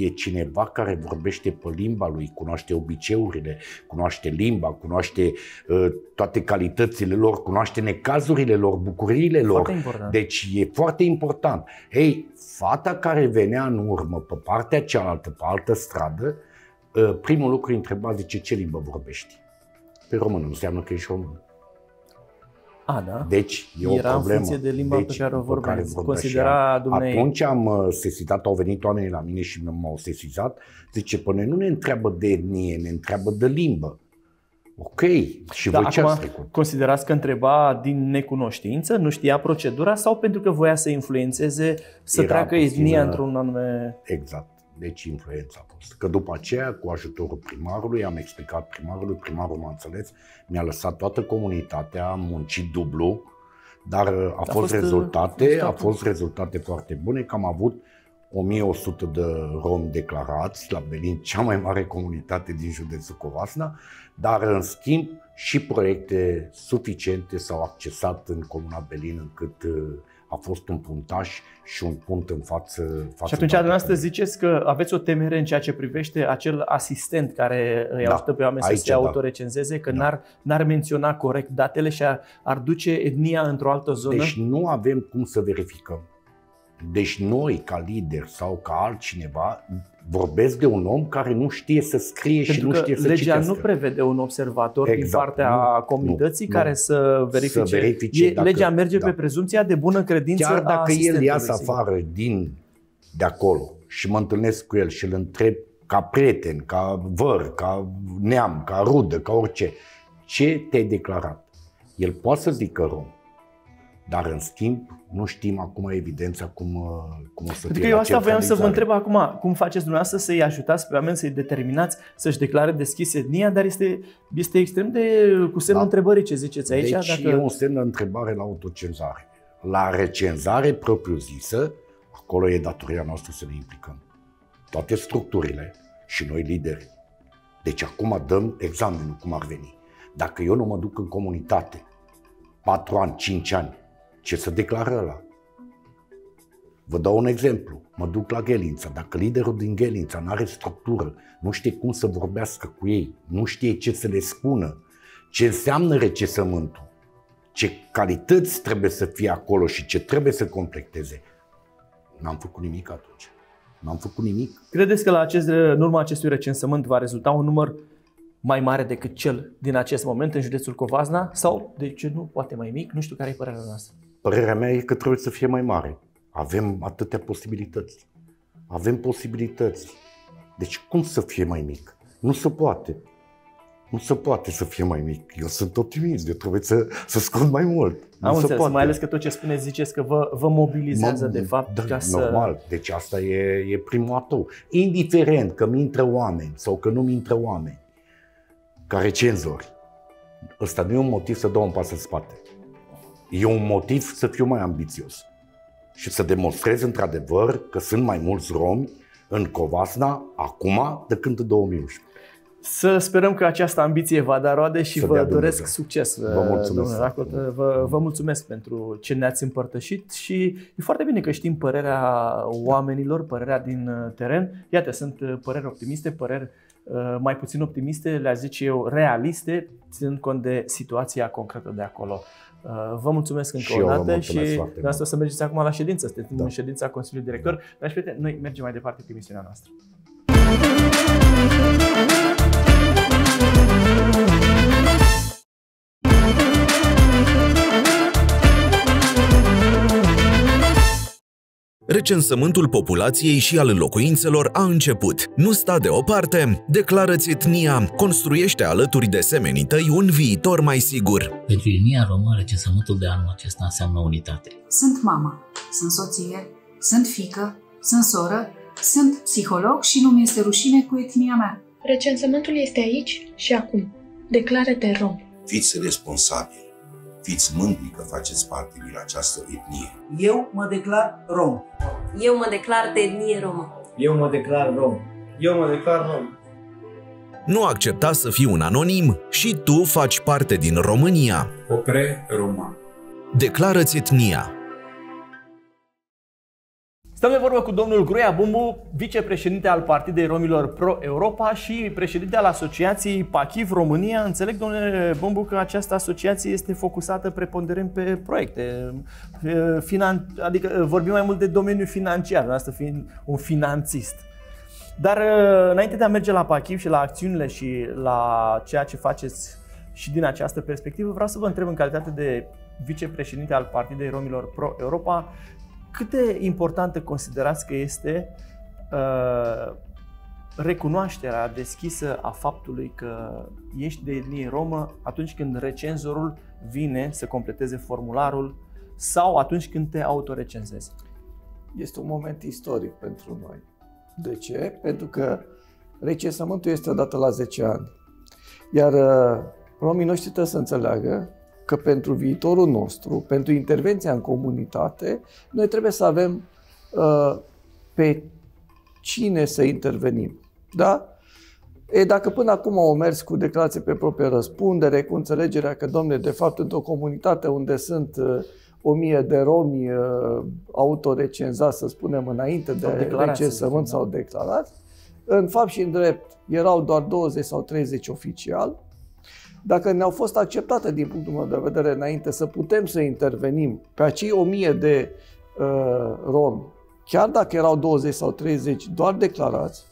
e cineva care vorbește pe limba lui, cunoaște obiceiurile, cunoaște limba, cunoaște uh, toate calitățile lor, cunoaște necazurile lor, bucuriile lor. Deci e foarte important. Ei, fata care venea în urmă pe partea cealaltă, pe altă stradă, uh, primul lucru îi întreba, zice, ce limbă vorbești? Pe română, înseamnă că ești român. A, da? Deci e o Era problemă. Era în funcție de limba deci, pe care o vorbeați. Considera dumneavoastră. Atunci am sesizat, au venit oamenii la mine și m-au sesizat. Zice, până nu ne întreabă de etnie, ne întreabă de limbă. Ok, și da, voi ce ați trecut? Considerați că întreba din necunoștință, nu știa procedura sau pentru că voia să influențeze, să Era treacă puțină... etnia într-un anume... Exact. Deci influența a fost. Că după aceea, cu ajutorul primarului, am explicat primarului, primarul m-a înțeles, mi-a lăsat toată comunitatea, am muncit dublu, dar a, a fost, fost rezultate, a fost rezultate foarte bune, că am avut o mie o sută de romi declarați la Belin, cea mai mare comunitate din județul Covasna, dar în schimb și proiecte suficiente s-au accesat în comuna Belin, încât a fost un puntaș și un punct în față. față și atunci dumneavoastră ziceți că aveți o temere în ceea ce privește acel asistent care îi da, ajută pe oameni aici, să se da. autorecenzeze, că da. n-ar menționa corect datele și ar, ar duce etnia într-o altă zonă? Deci nu avem cum să verificăm. Deci noi, ca lider sau ca altcineva, vorbesc de un om care nu știe să scrie Pentru și nu știe să legea citească. Legea nu prevede un observator exact, din partea nu, comunității nu, care nu, să verifice. Să verifice e, dacă, legea merge da. pe prezumția de bună credință. Chiar dacă el iasă afară din, de acolo și mă întâlnesc cu el și îl întreb ca prieten, ca văr, ca neam, ca rudă, ca orice, ce te-ai declarat? El poate să zică rom. Dar, în schimb, nu știm acum evidența cum, cum o să fie. Pentru că eu asta voiam să vă întreb acum, cum faceți dumneavoastră să-i ajutați pe oameni, să-i determinați să-și declare deschis etnia, dar este, este extrem de cu semnul da. întrebării ce ziceți aici. Deci dacă... e un semn de întrebare la autocenzare. La recenzare propriu-zisă, acolo e datoria noastră să ne implicăm. Toate structurile și noi lideri. Deci acum dăm examenul cum ar veni. Dacă eu nu mă duc în comunitate patru ani, cinci ani, ce să declară ăla? Vă dau un exemplu. Mă duc la Ghelința. Dacă liderul din Ghelința nu are structură, nu știe cum să vorbească cu ei, nu știe ce să le spună, ce înseamnă recensământul, ce calități trebuie să fie acolo și ce trebuie să completeze, n-am făcut nimic atunci. N-am făcut nimic. Credeți că la acest, în urma acestui recensământ va rezulta un număr mai mare decât cel din acest moment în județul Covasna sau, de ce nu, poate mai mic? Nu știu care e părerea noastră. Părerea mea e că trebuie să fie mai mare. Avem atâtea posibilități. Avem posibilități. Deci cum să fie mai mic? Nu se poate. Nu se poate să fie mai mic. Eu sunt optimist, eu trebuie să, să scot mai mult. Am înțeles, mai ales că tot ce spuneți, ziceți că vă, vă mobilizează M de fapt da, ca normal. să... Normal, deci asta e, e primul atou. Indiferent că mi intră oameni sau că nu mi intră oameni ca recenzori, ăsta nu e un motiv să dau un pas în spate. E un motiv să fiu mai ambițios și să demonstrez într-adevăr că sunt mai mulți romi în Covasna acum decât în două mii unsprezece. Să sperăm că această ambiție va da roade și să vă doresc Dumnezeu. succes, vă mulțumesc, Racot. Vă, vă mulțumesc pentru ce ne-ați împărtășit și e foarte bine că știm părerea oamenilor, părerea din teren. Iată, sunt păreri optimiste, păreri mai puțin optimiste, le-aș zice eu realiste, ținând cont de situația concretă de acolo. Vă mulțumesc încă și o dată și de asta o să mergeți acum la ședință, suntem da. în ședința Consiliului Director. Da. Dragi prieteni, noi mergem mai departe cu emisiunea noastră. Recensământul populației și al locuințelor a început. Nu sta deoparte, declară-ți etnia, construiește alături de semenii tăi un viitor mai sigur. Pentru etnia română, recensământul de anul acesta înseamnă unitate. Sunt mama, sunt soție, sunt fiică, sunt soră, sunt psiholog și nu mi este rușine cu etnia mea. Recensământul este aici și acum. Declară-te rom. Fiți responsabili. Fiți mândri că faceți parte din această etnie. Eu mă declar rom. Eu mă declar de etnie romă. Eu mă declar rom. Eu mă declar rom. Nu accepta să fii un anonim și tu faci parte din România. Opre Roma. Declară-ți etnia. Stăm de vorbă cu domnul Gruia Bumbu, vicepreședinte al Partidei Romilor Pro-Europa și președinte al Asociației Pachiv România. Înțeleg, domnule Bumbu, că această asociație este focusată preponderent pe proiecte. Finan... Adică vorbim mai mult de domeniul financiar, asta fiind un finanțist. Dar înainte de a merge la Pachiv și la acțiunile și la ceea ce faceți și din această perspectivă, vreau să vă întreb în calitate de vicepreședinte al Partidei Romilor Pro-Europa, cât de importantă considerați că este uh, recunoașterea deschisă a faptului că ești de etnie romă atunci când recenzorul vine să completeze formularul sau atunci când te autorecenzezi? Este un moment istoric pentru noi. De ce? Pentru că recensământul este odată la zece ani. Iar uh, romii noștri trebuie să înțeleagă că pentru viitorul nostru, pentru intervenția în comunitate, noi trebuie să avem uh, pe cine să intervenim. Da? E, dacă până acum au mers cu declarații pe proprie răspundere, cu înțelegerea că, domne, de fapt, într-o comunitate unde sunt uh, o mie de romi uh, autorecenzați, să spunem, înainte de recensământ sau declarați, în fapt și în drept erau doar douăzeci sau treizeci oficiali. Dacă ne-au fost acceptate din punctul meu de vedere înainte să putem să intervenim pe acei o mie de uh, romi, chiar dacă erau douăzeci sau treizeci doar declarați,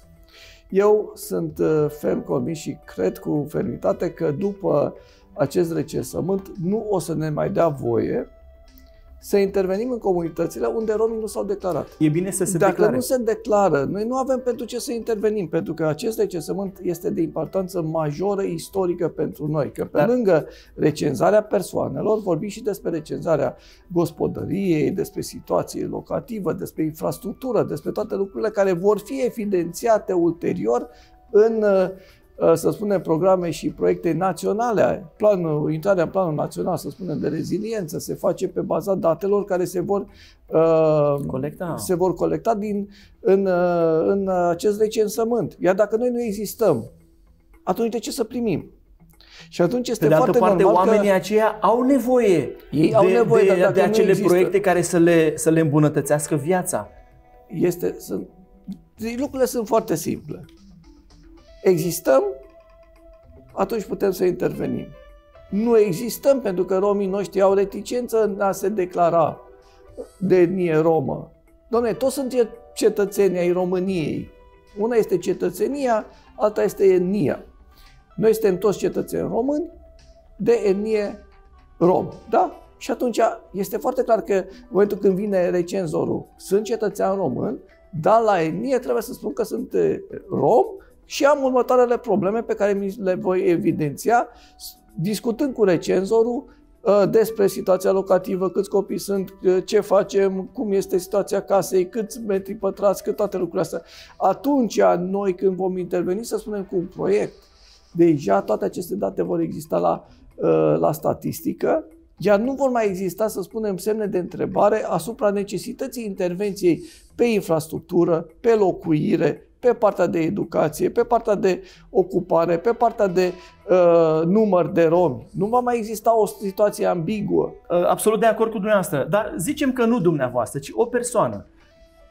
eu sunt uh, ferm convins și cred cu fermitate că după acest recensământ nu o să ne mai dea voie să intervenim în comunitățile unde romii nu s-au declarat. E bine să se Dacă declare. nu se declară, noi nu avem pentru ce să intervenim, pentru că acest recensământ este de importanță majoră istorică pentru noi, că pe Dar... lângă recenzarea persoanelor, vorbim și despre recenzarea gospodăriei, despre situație locativă, despre infrastructură, despre toate lucrurile care vor fi evidențiate ulterior în, să spunem, programe și proiecte naționale. Planul, intrarea în planul național, să spunem, de reziliență se face pe baza datelor care se vor uh, colecta, se vor colecta din, în, uh, în acest recensământ. Iar dacă noi nu existăm, atunci de ce să primim? Și atunci este de foarte normal. Pe de altă parte, oamenii aceia au nevoie, ei de, au nevoie de, de, de acele proiecte care să le, să le îmbunătățească viața. Este, sunt, lucrurile sunt foarte simple. Existăm, atunci putem să intervenim. Nu existăm pentru că romii noștri au reticență în a se declara de etnie romă. Doamne, toți sunt cetățenii ai României. Una este cetățenia, alta este etnia. Noi suntem toți cetățeni români de etnie rom, da? Și atunci este foarte clar că în momentul când vine recenzorul, sunt cetățean român, dar la etnie trebuie să spun că sunt rom și am următoarele probleme pe care mi le voi evidenția discutând cu recenzorul despre situația locativă, câți copii sunt, ce facem, cum este situația casei, câți metri pătrați, cât toate lucrurile astea. Atunci noi când vom interveni, să spunem, cu un proiect, deja toate aceste date vor exista la, la statistică, iar nu vor mai exista, să spunem, semne de întrebare asupra necesității intervenției pe infrastructură, pe locuire, pe partea de educație, pe partea de ocupare, pe partea de uh, număr de romi. Nu va mai exista o situație ambiguă. Absolut de acord cu dumneavoastră, dar zicem că nu dumneavoastră, ci o persoană.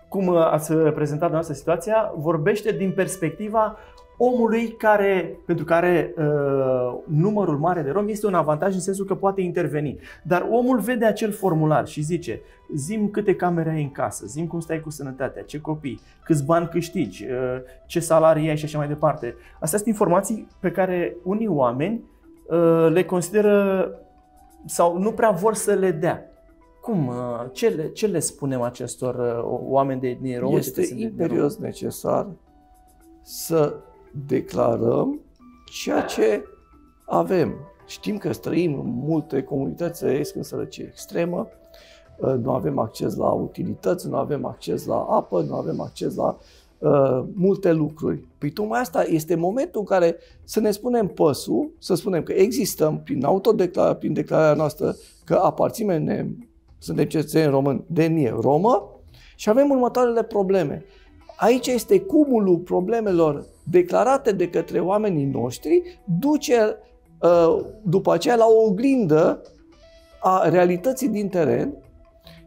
Cum ați prezentat dumneavoastră situația, vorbește din perspectiva omului care, pentru care uh, numărul mare de romi este un avantaj în sensul că poate interveni. Dar omul vede acel formular și zice: zi-mi câte camere ai în casă, zi-mi cum stai cu sănătatea, ce copii, câți bani câștigi, uh, ce salarii ai și așa mai departe. Astea sunt informații pe care unii oameni uh, le consideră sau nu prea vor să le dea. Cum? Uh, ce, le, ce le spunem acestor uh, oameni de etnie romă? Este imperios necesar să declarăm ceea ce avem. Știm că trăim în multe comunități, trăiesc în sărăcie extremă, nu avem acces la utilități, nu avem acces la apă, nu avem acces la uh, multe lucruri. Păi tocmai asta este momentul în care să ne spunem păsul, să spunem că existăm prin autodeclarare, prin declararea noastră că aparținem, suntem cetățeni români de etnie romă și avem următoarele probleme. Aici este cumulul problemelor declarate de către oamenii noștri, duce după aceea la o oglindă a realității din teren,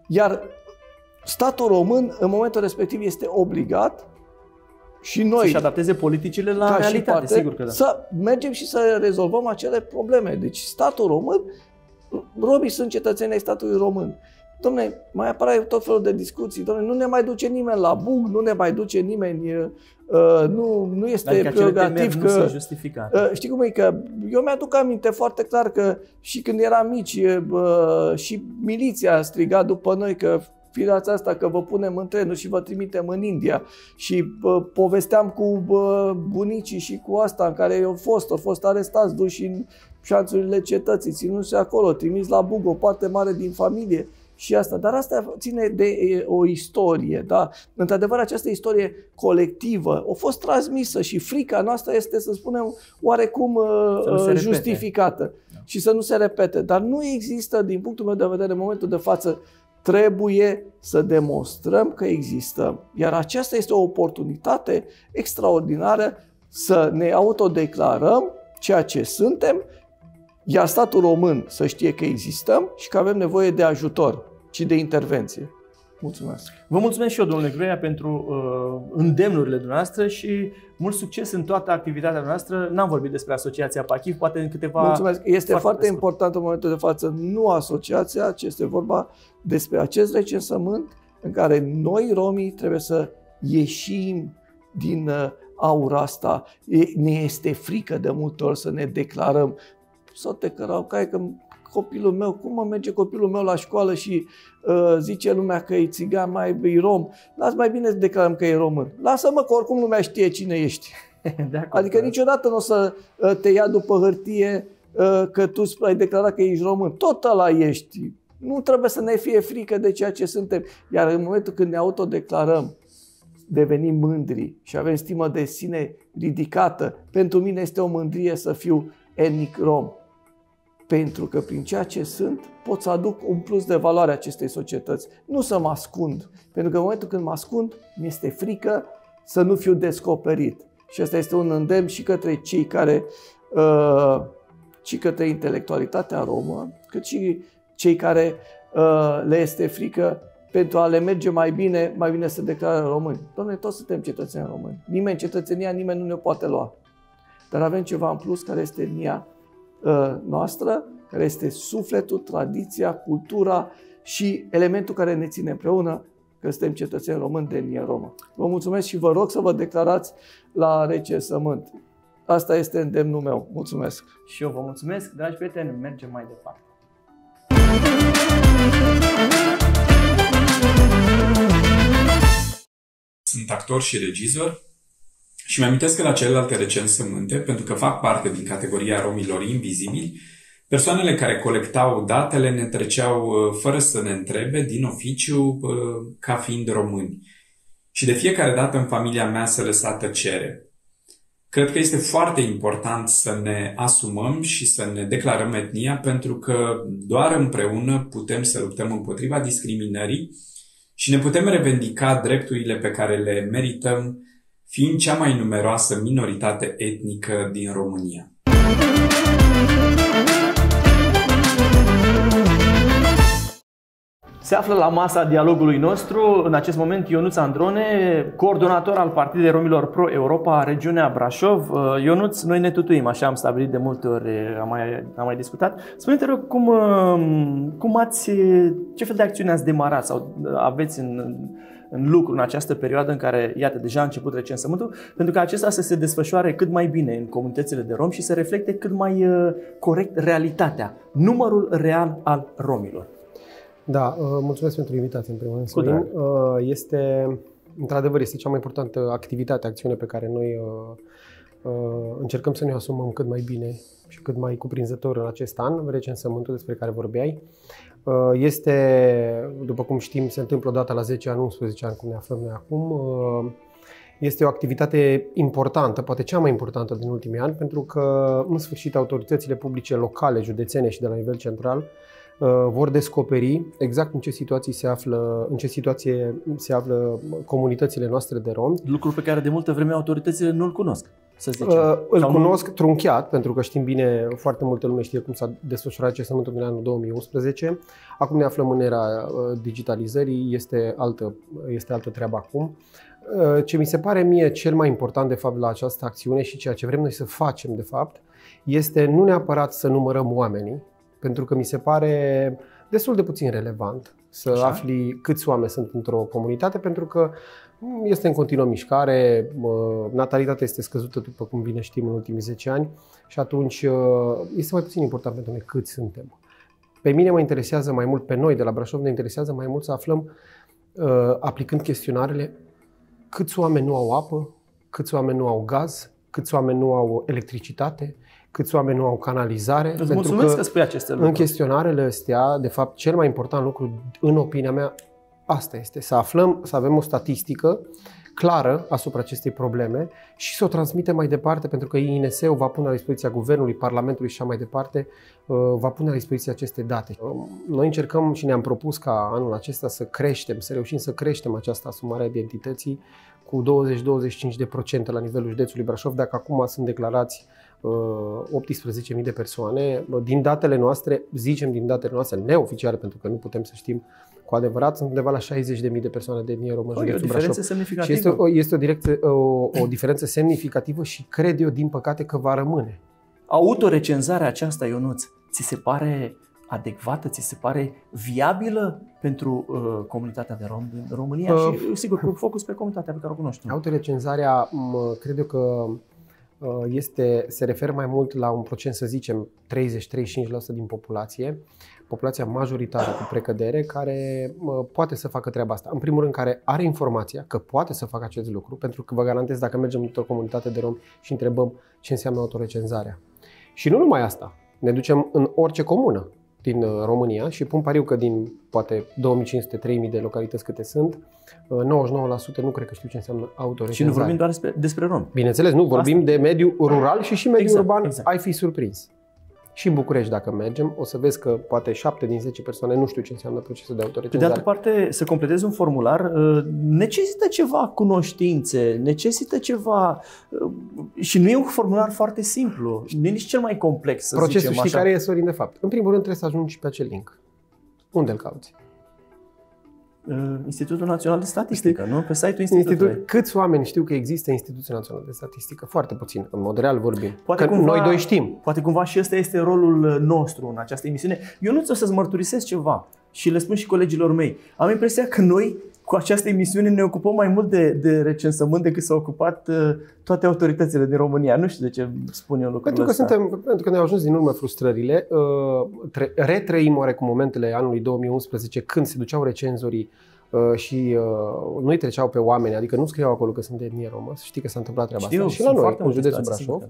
iar statul român în momentul respectiv este obligat și noi să-și adapteze politicile la realitate, parte, sigur că da. Să mergem și să rezolvăm acele probleme. Deci statul român, romii sunt cetățeni ai statului român. Dom'le, mai apare tot felul de discuții, dom'le, nu ne mai duce nimeni la bug, nu ne mai duce nimeni, uh, nu, nu este adică prerogativ că... Uh, știi cum e? Că eu mi-aduc aminte foarte clar că și când eram mici uh, și miliția striga după noi că firați asta, că vă punem în trenul și vă trimitem în India. Și uh, povesteam cu uh, bunicii și cu asta în care au fost, au fost arestați, duși în șanțurile cetății, ținuți acolo, trimiți la bug o parte mare din familie. Și asta, dar asta ține de o istorie, da? Într-adevăr, această istorie colectivă a fost transmisă și frica noastră este, să spunem, oarecum justificată. Repete. Și să nu se repete. Dar nu există, din punctul meu de vedere, în momentul de față, trebuie să demonstrăm că există. Iar aceasta este o oportunitate extraordinară să ne autodeclarăm ceea ce suntem, iar statul român să știe că existăm și că avem nevoie de ajutor și de intervenție. Mulțumesc! Vă mulțumesc și eu, domnule Groia, pentru uh, îndemnurile dumneavoastră și mult succes în toată activitatea noastră. N-am vorbit despre asociația PACHIF, poate în câteva... Mulțumesc! Este foarte important în momentul de față, nu asociația, ci este vorba despre acest recensământ în care noi, romii, trebuie să ieșim din uh, aura asta. E, ne este frică de multe ori să ne declarăm. Sau te cărau, cai că copilul meu, cum mă merge copilul meu la școală și uh, zice lumea că e țigan, mai e rom. Las mai bine să declarăm că e român. Lasă-mă că oricum lumea știe cine ești. Adică că... niciodată nu o să te ia după hârtie uh, că tu ai declarat că ești român. Tot ăla ești. Nu trebuie să ne fie frică de ceea ce suntem. Iar în momentul când ne autodeclarăm, devenim mândri și avem stimă de sine ridicată. Pentru mine este o mândrie să fiu etnic rom. Pentru că prin ceea ce sunt pot să aduc un plus de valoare acestei societăți. Nu să mă ascund, pentru că în momentul când mă ascund, mi-este frică să nu fiu descoperit. Și asta este un îndemn și către cei care, uh, și către intelectualitatea romă, cât și cei care uh, le este frică pentru a le merge mai bine, mai bine să declară români. Doamne, toți suntem cetățeni români. Nimeni, cetățenia, nimeni nu ne poate lua. Dar avem ceva în plus care este etnia noastră, care este sufletul, tradiția, cultura și elementul care ne ține împreună, că suntem cetățeni români de etnie romă. Vă mulțumesc și vă rog să vă declarați la recensământ. Asta este îndemnul meu. Mulțumesc! Și eu vă mulțumesc, dragi prieteni, mergem mai departe! Sunt actor și regizor și îmi amintesc că la celelalte recensământe, pentru că fac parte din categoria romilor invizibili, persoanele care colectau datele ne treceau, fără să ne întrebe, din oficiu ca fiind români. Și de fiecare dată în familia mea se lăsa tăcere. Cred că este foarte important să ne asumăm și să ne declarăm etnia, pentru că doar împreună putem să luptăm împotriva discriminării și ne putem revendica drepturile pe care le merităm, fiind cea mai numeroasă minoritate etnică din România. Se află la masa dialogului nostru, în acest moment, Ionuț Androne, coordonator al Partidei Romilor Pro Europa, regiunea Brașov. Ionuț, noi ne tutuim, așa am stabilit de multe ori, am mai, am mai discutat. Spune-te, rog, cum, cum ați, ce fel de acțiuni ați demarat sau aveți în, în lucru în această perioadă în care, iată, deja a început recensământul, pentru că acesta să se desfășoare cât mai bine în comunitățile de romi și să reflecte cât mai corect realitatea, numărul real al romilor. Da, mulțumesc pentru invitație, în primul rând. Cu drag. Este, într-adevăr, este cea mai importantă activitate, acțiune pe care noi încercăm să ne asumăm cât mai bine și cât mai cuprinzător în acest an, recensământul despre care vorbeai. Este, după cum știm, se întâmplă o dată la zece ani, unsprezece ani, cum ne aflăm noi acum. Este o activitate importantă, poate cea mai importantă din ultimii ani, pentru că, în sfârșit, autoritățile publice locale, județene și de la nivel central vor descoperi exact în ce situații se află, în ce situație se află comunitățile noastre de romi. Lucruri pe care de multă vreme autoritățile nu îl cunosc, să zicem. Uh, îl Sau cunosc nu... trunchiat, pentru că știm bine, foarte multă lume știe cum s-a desfășurat recensământul din anul două mii unsprezece. Acum ne aflăm în era digitalizării, este altă, este altă treabă acum. Uh, ce mi se pare mie cel mai important, de fapt, la această acțiune și ceea ce vrem noi să facem, de fapt, este nu neapărat să numărăm oamenii, pentru că mi se pare destul de puțin relevant să Așa? afli câți oameni sunt într-o comunitate, pentru că este în continuă mișcare, natalitatea este scăzută, după cum bine știm, în ultimii zece ani și atunci este mai puțin important pentru noi câți suntem. Pe mine mă interesează mai mult, pe noi de la Brașov ne interesează mai mult să aflăm, aplicând chestionarele, câți oameni nu au apă, câți oameni nu au gaz, câți oameni nu au electricitate, câți oameni nu au canalizare. Îți mulțumesc că spui aceste lucruri. În chestionarele astea, de fapt, cel mai important lucru, în opinia mea, asta este. Să aflăm, să avem o statistică clară asupra acestei probleme și să o transmitem mai departe, pentru că I N S-ul va pune la dispoziția Guvernului, Parlamentului și așa mai departe, va pune la dispoziție aceste date. Noi încercăm și ne-am propus ca anul acesta să creștem, să reușim să creștem această asumare a identității cu douăzeci la douăzeci și cinci la sută la nivelul județului Brașov, dacă acum sunt declarați optsprezece mii de persoane. Din datele noastre, zicem din datele noastre neoficiale, pentru că nu putem să știm cu adevărat, sunt undeva la șaizeci de mii de persoane de etnie română. E o diferență semnificativă. Este, o, este o, direcție, o, o diferență semnificativă și cred eu, din păcate, că va rămâne. Autorecenzarea aceasta, Ionuț, ți se pare adecvată, ți se pare viabilă pentru uh, comunitatea de rom din România uh, și, sigur, cu focus pe comunitatea pe care o cunoaștem? Autorecenzarea, mă, cred eu că Este, se referă mai mult la un procent, să zicem, treizeci la treizeci și cinci la sută din populație, populația majoritară cu precădere, care poate să facă treaba asta. În primul rând, care are informația că poate să facă acest lucru, pentru că vă garantez, dacă mergem într-o comunitate de romi și întrebăm ce înseamnă autorecenzarea. Și nu numai asta, ne ducem în orice comună din România și pun pariu că din poate două mii cinci sute, trei mii de localități câte sunt, nouăzeci și nouă la sută nu cred că știu ce înseamnă autorecenzare. Și nu vorbim doar despre, despre romi. Bineînțeles, nu, vorbim Asta. de mediul rural și și mediul exact, urban, exact. Ai fi surprins. Și în București, dacă mergem, o să vezi că poate șapte din zece persoane nu știu ce înseamnă procesul de autorecenzare. Pe de altă parte, să completezi un formular necesită ceva cunoștințe, necesită ceva și nu e un formular foarte simplu, nu e nici cel mai complex, să procesul, zicem așa. Procesul, știi care e, Sorin, de fapt? În primul rând trebuie să ajungi pe acel link. Unde îl cauți? Institutul Național de Statistică, nu? Pe site-ul institutului. Institut. Câți oameni știu că există Institutul Național de Statistică? Foarte puțin, în mod real vorbim. Poate că cumva, noi doi știm. Poate cumva și ăsta este rolul nostru în această emisiune. Eu nu ți-o să-ți mărturisesc ceva și le spun și colegilor mei. Am impresia că noi cu această emisiune ne ocupăm mai mult de, de recensământ decât s-au ocupat toate autoritățile din România. Nu știu de ce spun eu lucrurile astea. Pentru că ne-au ajuns din urmă frustrările. Retrăim oarecum momentele anului două mii unsprezece, când se duceau recenzorii și uh, nu-i treceau pe oameni, adică nu scriau acolo că sunt de etnie romă. Știi că s-a întâmplat treaba Știu, asta și la noi, în județul Brașov.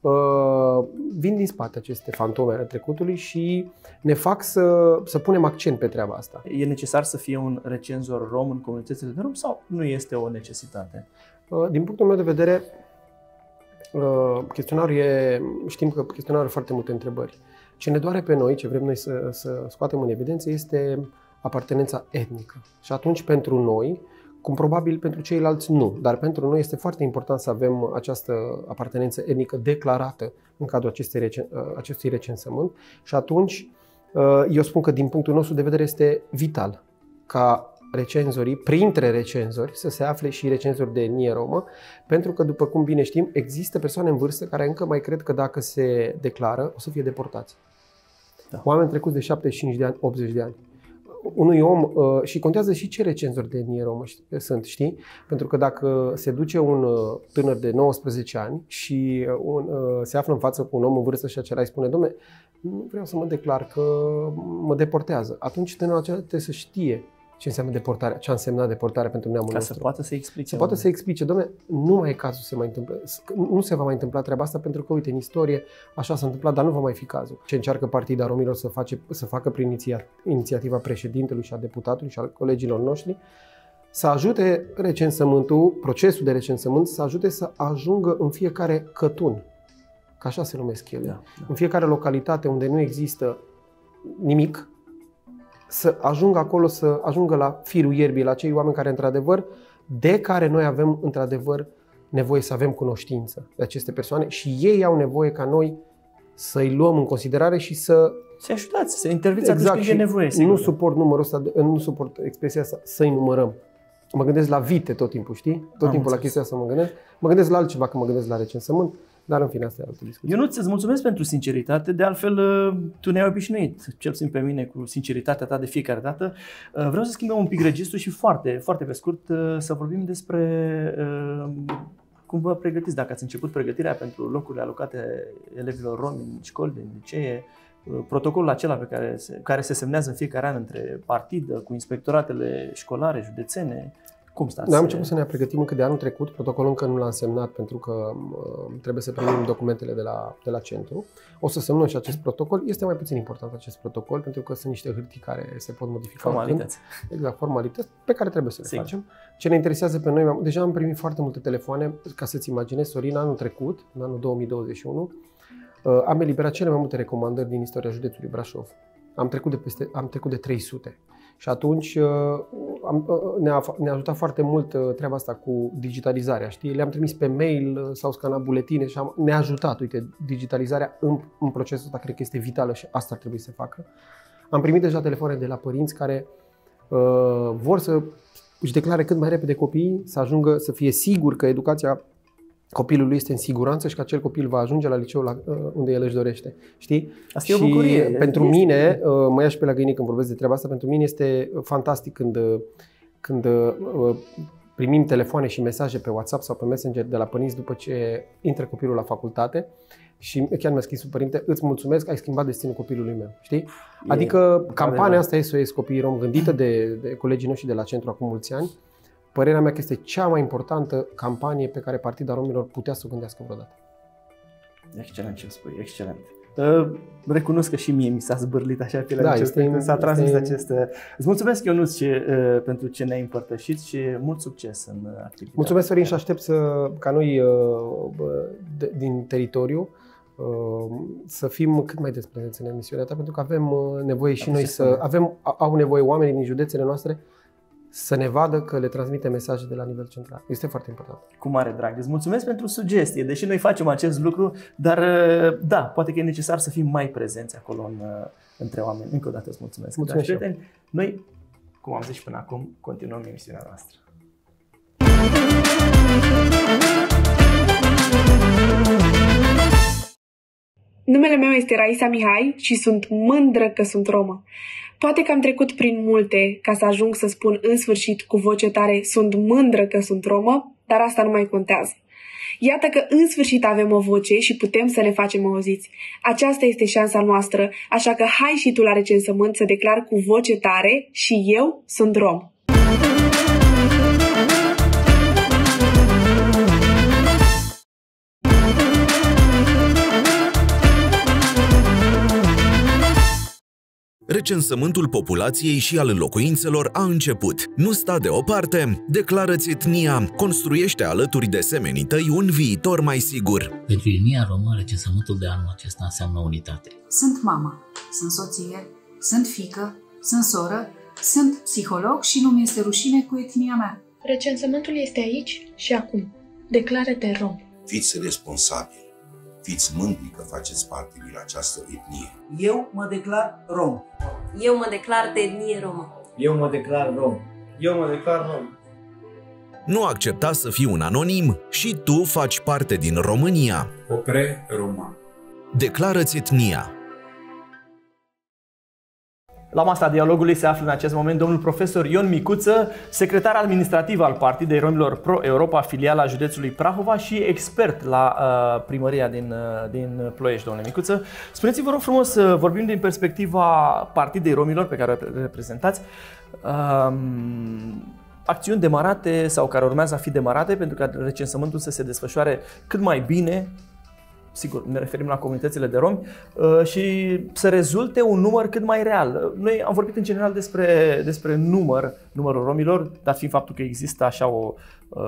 Uh, vin din spate aceste fantome ale trecutului și ne fac să, să punem accent pe treaba asta. E necesar să fie un recenzor rom în comunitățile de rom sau nu este o necesitate? Uh, din punctul meu de vedere, uh, chestionarul e, știm că chestionarul are foarte multe întrebări. Ce ne doare pe noi, ce vrem noi să, să scoatem în evidență, este apartenența etnică. Și atunci pentru noi, cum probabil pentru ceilalți nu, dar pentru noi este foarte important să avem această apartenență etnică declarată în cadrul acestei acestui recensământ și atunci eu spun că din punctul nostru de vedere este vital ca recenzorii, printre recenzori, să se afle și recenzori de etnie romă, pentru că, după cum bine știm, există persoane în vârstă care încă mai cred că dacă se declară o să fie deportați. Da. Oameni trecuți de șaptezeci și cinci de ani, optzeci de ani. Unui om, și contează și ce recenzori de etnie romă sunt, știi? Pentru că dacă se duce un tânăr de nouăsprezece ani și un, se află în față cu un om în vârstă și acela îi spune: dom'le, nu vreau să mă declar că mă deportează, atunci tânărul acela trebuie să știe ce înseamnă deportarea, ce a însemnat deportarea pentru neamul nostru. Ca să poată să explice. Să poată să explice, dom'le, nu mai e cazul să se mai întâmple, nu se va mai întâmpla treaba asta, pentru că, uite, în istorie așa s-a întâmplat, dar nu va mai fi cazul. Ce încearcă Partida Romilor să, face, să facă prin inițiativa președintelui și a deputatului și al colegilor noștri, să ajute recensământul, procesul de recensământ, să ajute să ajungă în fiecare cătun, că așa se numesc ele, da, da. În fiecare localitate unde nu există nimic, să ajungă acolo, să ajungă la firul ierbii, la cei oameni care, într-adevăr, de care noi avem, într-adevăr, nevoie să avem cunoștință de aceste persoane și ei au nevoie ca noi să-i luăm în considerare și să... Să-i ajutați, să interviți exact, atunci când e nevoie. Sigur. Nu suport numărul ăsta, nu suport expresia asta, să-i numărăm. Mă gândesc la vite tot timpul, știi? Tot Am timpul înțeles. La chestia asta mă gândesc. Mă gândesc la altceva când mă gândesc la recensământ. Dar în fine, asta e altă discuție. Ionuț, îți mulțumesc pentru sinceritate. De altfel, tu ne-ai obișnuit, cel puțin pe mine, cu sinceritatea ta de fiecare dată. Vreau să schimbăm un pic registrul și foarte, foarte pe scurt să vorbim despre cum vă pregătiți, dacă ați început pregătirea pentru locurile alocate elevilor romi în școli, în licee, protocolul acela pe care se, care se semnează în fiecare an între partidă, cu inspectoratele școlare, județene. Cum stați? Noi am început să ne pregătim încă de anul trecut, protocolul încă nu l-am semnat pentru că trebuie să primim documentele de la, de la centru. O să semnăm și acest protocol. Este mai puțin important acest protocol pentru că sunt niște hârtii care se pot modifica. Formalități. Oricând. Exact, formalități pe care trebuie să le Sigur. facem. Ce ne interesează pe noi, deja am primit foarte multe telefoane, ca să-ți imaginezi, Sorin, anul trecut, în anul două mii douăzeci și unu, am eliberat cele mai multe recomandări din istoria județului Brașov. Am trecut de, peste, am trecut de trei sute. Și atunci ne-a ne ajutat foarte mult treaba asta cu digitalizarea, știi? Le-am trimis pe mail, s-au scanat buletine și am, ne-a ajutat, uite, digitalizarea în, în procesul ăsta, cred că este vitală și asta ar trebui să facă. Am primit deja telefoane de la părinți care uh, vor să își declare cât mai repede copiii, să ajungă să fie sigur că educația copilului este în siguranță și că acel copil va ajunge la liceul la, unde el își dorește. Știi? Asta și e o bucurie. Pentru este... mine, mă ia și pe la gâini când vorbesc de treaba asta, pentru mine este fantastic când, când primim telefoane și mesaje pe WhatsApp sau pe Messenger de la părinți după ce intră copilul la facultate și chiar mi-a scris un părinte: îți mulțumesc, ai schimbat destinul copilului meu. Știi? E, adică campania asta S O S Copiii Rom, gândită de, de colegii noștri de la centru acum mulți ani, părerea mea că este cea mai importantă campanie pe care Partida Romilor putea să o gândească vreodată. Excelent ce spui, excelent. Recunosc că și mie mi s-a zbârlit așa pe la început, s-a transmis acest... Îți mulțumesc, Ionuț, ce, pentru ce ne-ai împărtășit și mult succes în activitate. Mulțumesc, Sorin, și aștept să, ca noi din teritoriu să fim cât mai des prezenți în emisiunea ta, pentru că avem nevoie și noi să... avem au nevoie oamenii din județele noastre să ne vadă că le transmite mesaje de la nivel central. Este foarte important. Cu mare drag. Îți mulțumesc pentru sugestie, deși noi facem acest lucru, dar da, poate că e necesar să fim mai prezenți acolo în, între oameni. Încă o dată îți mulțumesc. Mulțumesc, dragi prieteni. Noi, cum am zis până acum, continuăm emisiunea noastră. Numele meu este Raisa Mihai și sunt mândră că sunt romă. Poate că am trecut prin multe ca să ajung să spun în sfârșit cu voce tare sunt mândră că sunt romă, dar asta nu mai contează. Iată că în sfârșit avem o voce și putem să ne facem auziți. Aceasta este șansa noastră, așa că hai și tu la recensământ să declar cu voce tare și eu sunt rom. Recensământul populației și al locuințelor a început. Nu sta deoparte, declară-ți etnia, construiește alături de semenii tăi un viitor mai sigur. Pentru etnia romă, recensământul de anul acesta înseamnă unitate. Sunt mama, sunt soție, sunt fiică, sunt soră, sunt psiholog și nu-mi este rușine cu etnia mea. Recensământul este aici și acum. Declară-te rom. Fiți responsabili. Fiți mândri că faceți parte din această etnie. Eu mă declar rom. Eu mă declar de etnie romă. Eu mă declar rom. Eu mă declar rom. Nu accepta să fii un anonim și tu faci parte din România. Opre Roma. Declară-ți etnia. La masa dialogului se află în acest moment domnul profesor Ion Micuță, secretar administrativ al Partidei Romilor Pro-Europa, filiala județului Prahova și expert la primăria din, din Ploiești. Domnule Micuță, spuneți-vă, vă rog frumos, să vorbim din perspectiva Partidei Romilor pe care o reprezentați. Um... acțiuni demarate sau care urmează a fi demarate pentru ca recensământul să se desfășoare cât mai bine, sigur, ne referim la comunitățile de romi, și să rezulte un număr cât mai real. Noi am vorbit în general despre, despre număr, numărul romilor, dar fiind faptul că există așa o uh,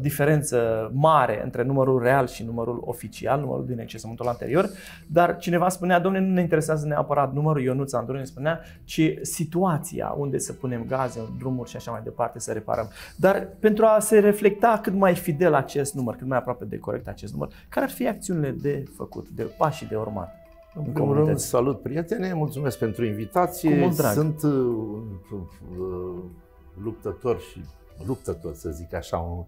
diferență mare între numărul real și numărul oficial, numărul din recensământul anterior, dar cineva spunea, domne, nu ne interesează neapărat numărul, Ionuț Androne spunea, ci situația, unde să punem gaze, drumuri și așa mai departe, să reparăm. Dar pentru a se reflecta cât mai fidel acest număr, cât mai aproape de corect acest număr, care ar fi acțiunile de făcut, de pași de urmat? În primul rând, salut prietene, mulțumesc pentru invitație. Sunt uh, luptător și luptător, să zic așa, un,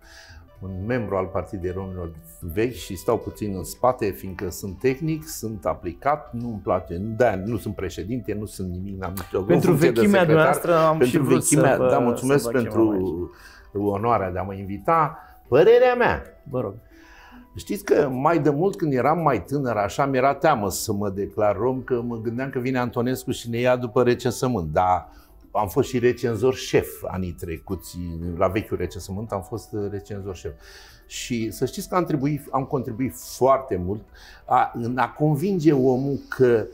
un membru al Partidei Romilor vechi și stau puțin în spate, fiindcă sunt tehnic, sunt aplicat, nu-mi place, de-aia nu sunt președinte, nu sunt nimic, n-am nicio pentru vechimea noastră am pentru și vrut vechimea, să vă, da, mulțumesc să vă pentru onoarea de a mă invita. Părerea mea, vă rog. Știți că mai de mult, când eram mai tânăr, așa mi-era teamă să mă declar rom, că mă gândeam că vine Antonescu și ne ia după recensământ. Dar am fost și recenzor șef anii trecuți, la vechiul recensământ am fost recenzor șef. Și să știți că am, trebuit, am contribuit foarte mult a, în a convinge omul că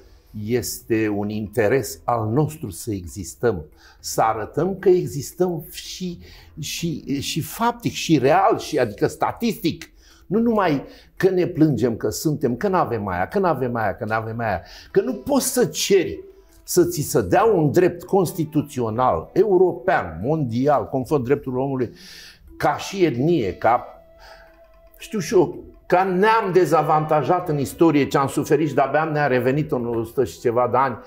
este un interes al nostru să existăm, să arătăm că existăm și, și, și faptic, și real, și adică statistic. Nu numai că ne plângem că suntem, că n-avem aia, că n-avem aia, că n-avem aia, că nu poți să ceri să ți se dea un drept constituțional, european, mondial, conform drepturilor omului, ca și etnie, ca, știu și eu, ca neam dezavantajat în istorie, ce am suferit și de-abia ne-a revenit în o sută și ceva de ani.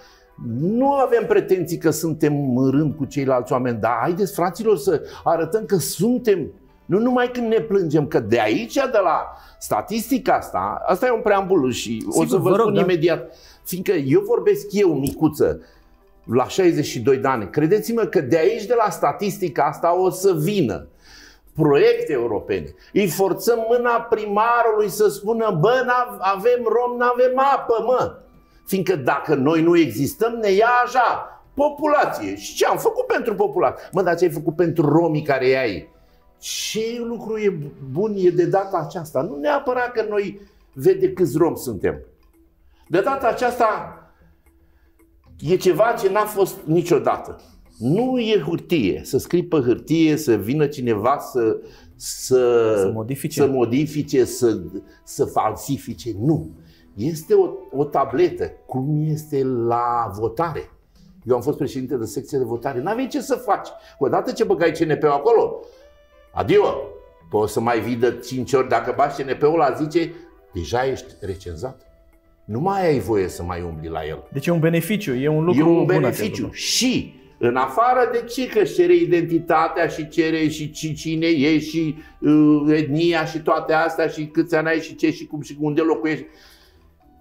Nu avem pretenții că suntem în rând cu ceilalți oameni, dar haideți, fraților, să arătăm că suntem. Nu numai când ne plângem, că de aici, de la statistica asta, asta e un preambul și sigur, o să vă, vă spun, rog, imediat, da? Fiindcă eu vorbesc eu, Micuță, la șaizeci și doi de ani, credeți-mă că de aici, de la statistica asta, o să vină proiecte europene. Îi forțăm mâna primarului să spună, bă, avem rom, n-avem apă, mă. Fiindcă dacă noi nu existăm, ne ia așa, populație. Și ce am făcut pentru populație? Mă, dar ce ai făcut pentru romii care i ai? Ce lucru e bun e de data aceasta? Nu neapărat că noi vede câți romi suntem. De data aceasta e ceva ce n-a fost niciodată. Nu e hârtie, să scrii pe hârtie, să vină cineva să, să, să modifice, să, modifice, să, să falsifice. Nu. Este o, o tabletă, cum este la votare. Eu am fost președinte de secție de votare. N-aveai ce să faci. Odată ce băgai C N P-ul acolo, adio! Poți să mai vii de cinci ori, dacă bași C N P-ul ăla, zice, deja ești recenzat. Nu mai ai voie să mai umbli la el. Deci e un beneficiu, e un lucru bun. E un beneficiu. Și în afară de ce că își cere identitatea și cere și cine e și uh, etnia și toate astea și câți ani ai și ce și cum și unde locuiești.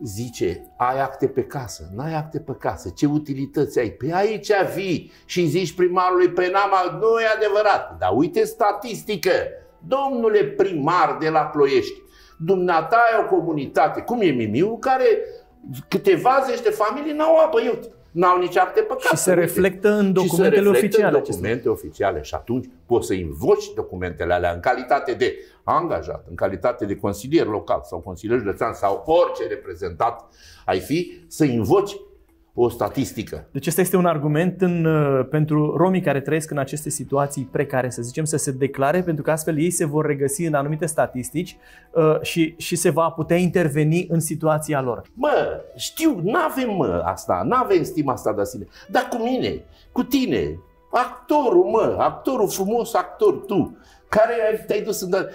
zice, ai acte pe casă, n-ai acte pe casă, ce utilități ai? Pe aici vii și zici primarului, pe n-am, nu e adevărat. Dar uite statistică, domnule primar de la Ploiești, dumneata ai o comunitate, cum e Mimiu, care câteva zeci de familii n-au apă iute, n-au nici acte pe casă. Și se reflectă în documentele și se reflectă oficiale. În documente oficiale. Și atunci poți să invoci documentele alea în calitate de angajat, în calitate de consilier local sau consilier județean sau orice reprezentat ai fi, să invoci o statistică. Deci ăsta este un argument în, pentru romii care trăiesc în aceste situații precare, să zicem, să se declare, pentru că astfel ei se vor regăsi în anumite statistici uh, și, și se va putea interveni în situația lor. Mă, știu, n-avem mă asta, n-avem stima asta de sine, dar cu mine, cu tine, actorul mă, actorul frumos, actor tu, care te-ai dus în...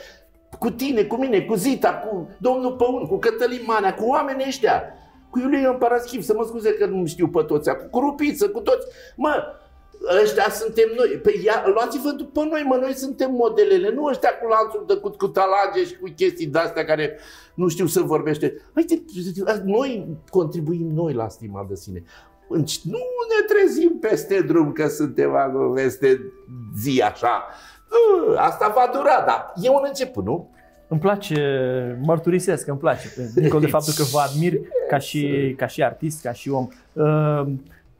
Cu tine, cu mine, cu Zita, cu domnul Păun, cu Cătălin Manea, cu oamenii ăștia, cu Iulian Paraschiv, să mă scuze că nu știu pe toți, cu Rupiță, cu toți. Mă, ăștia suntem noi. Păi ia, luați-vă după noi, mă, noi suntem modelele. Nu ăștia cu lanțul de cut, cu talange și cu chestii de-astea care nu știu să vorbește. Haide, noi contribuim noi la stima de sine. Deci nu ne trezim peste drum că suntem peste zi așa. Asta va dura, dar e un început, nu? Îmi place, mărturisesc, îmi place, dincolo de faptul că vă admir ca și, ca și artist, ca și om.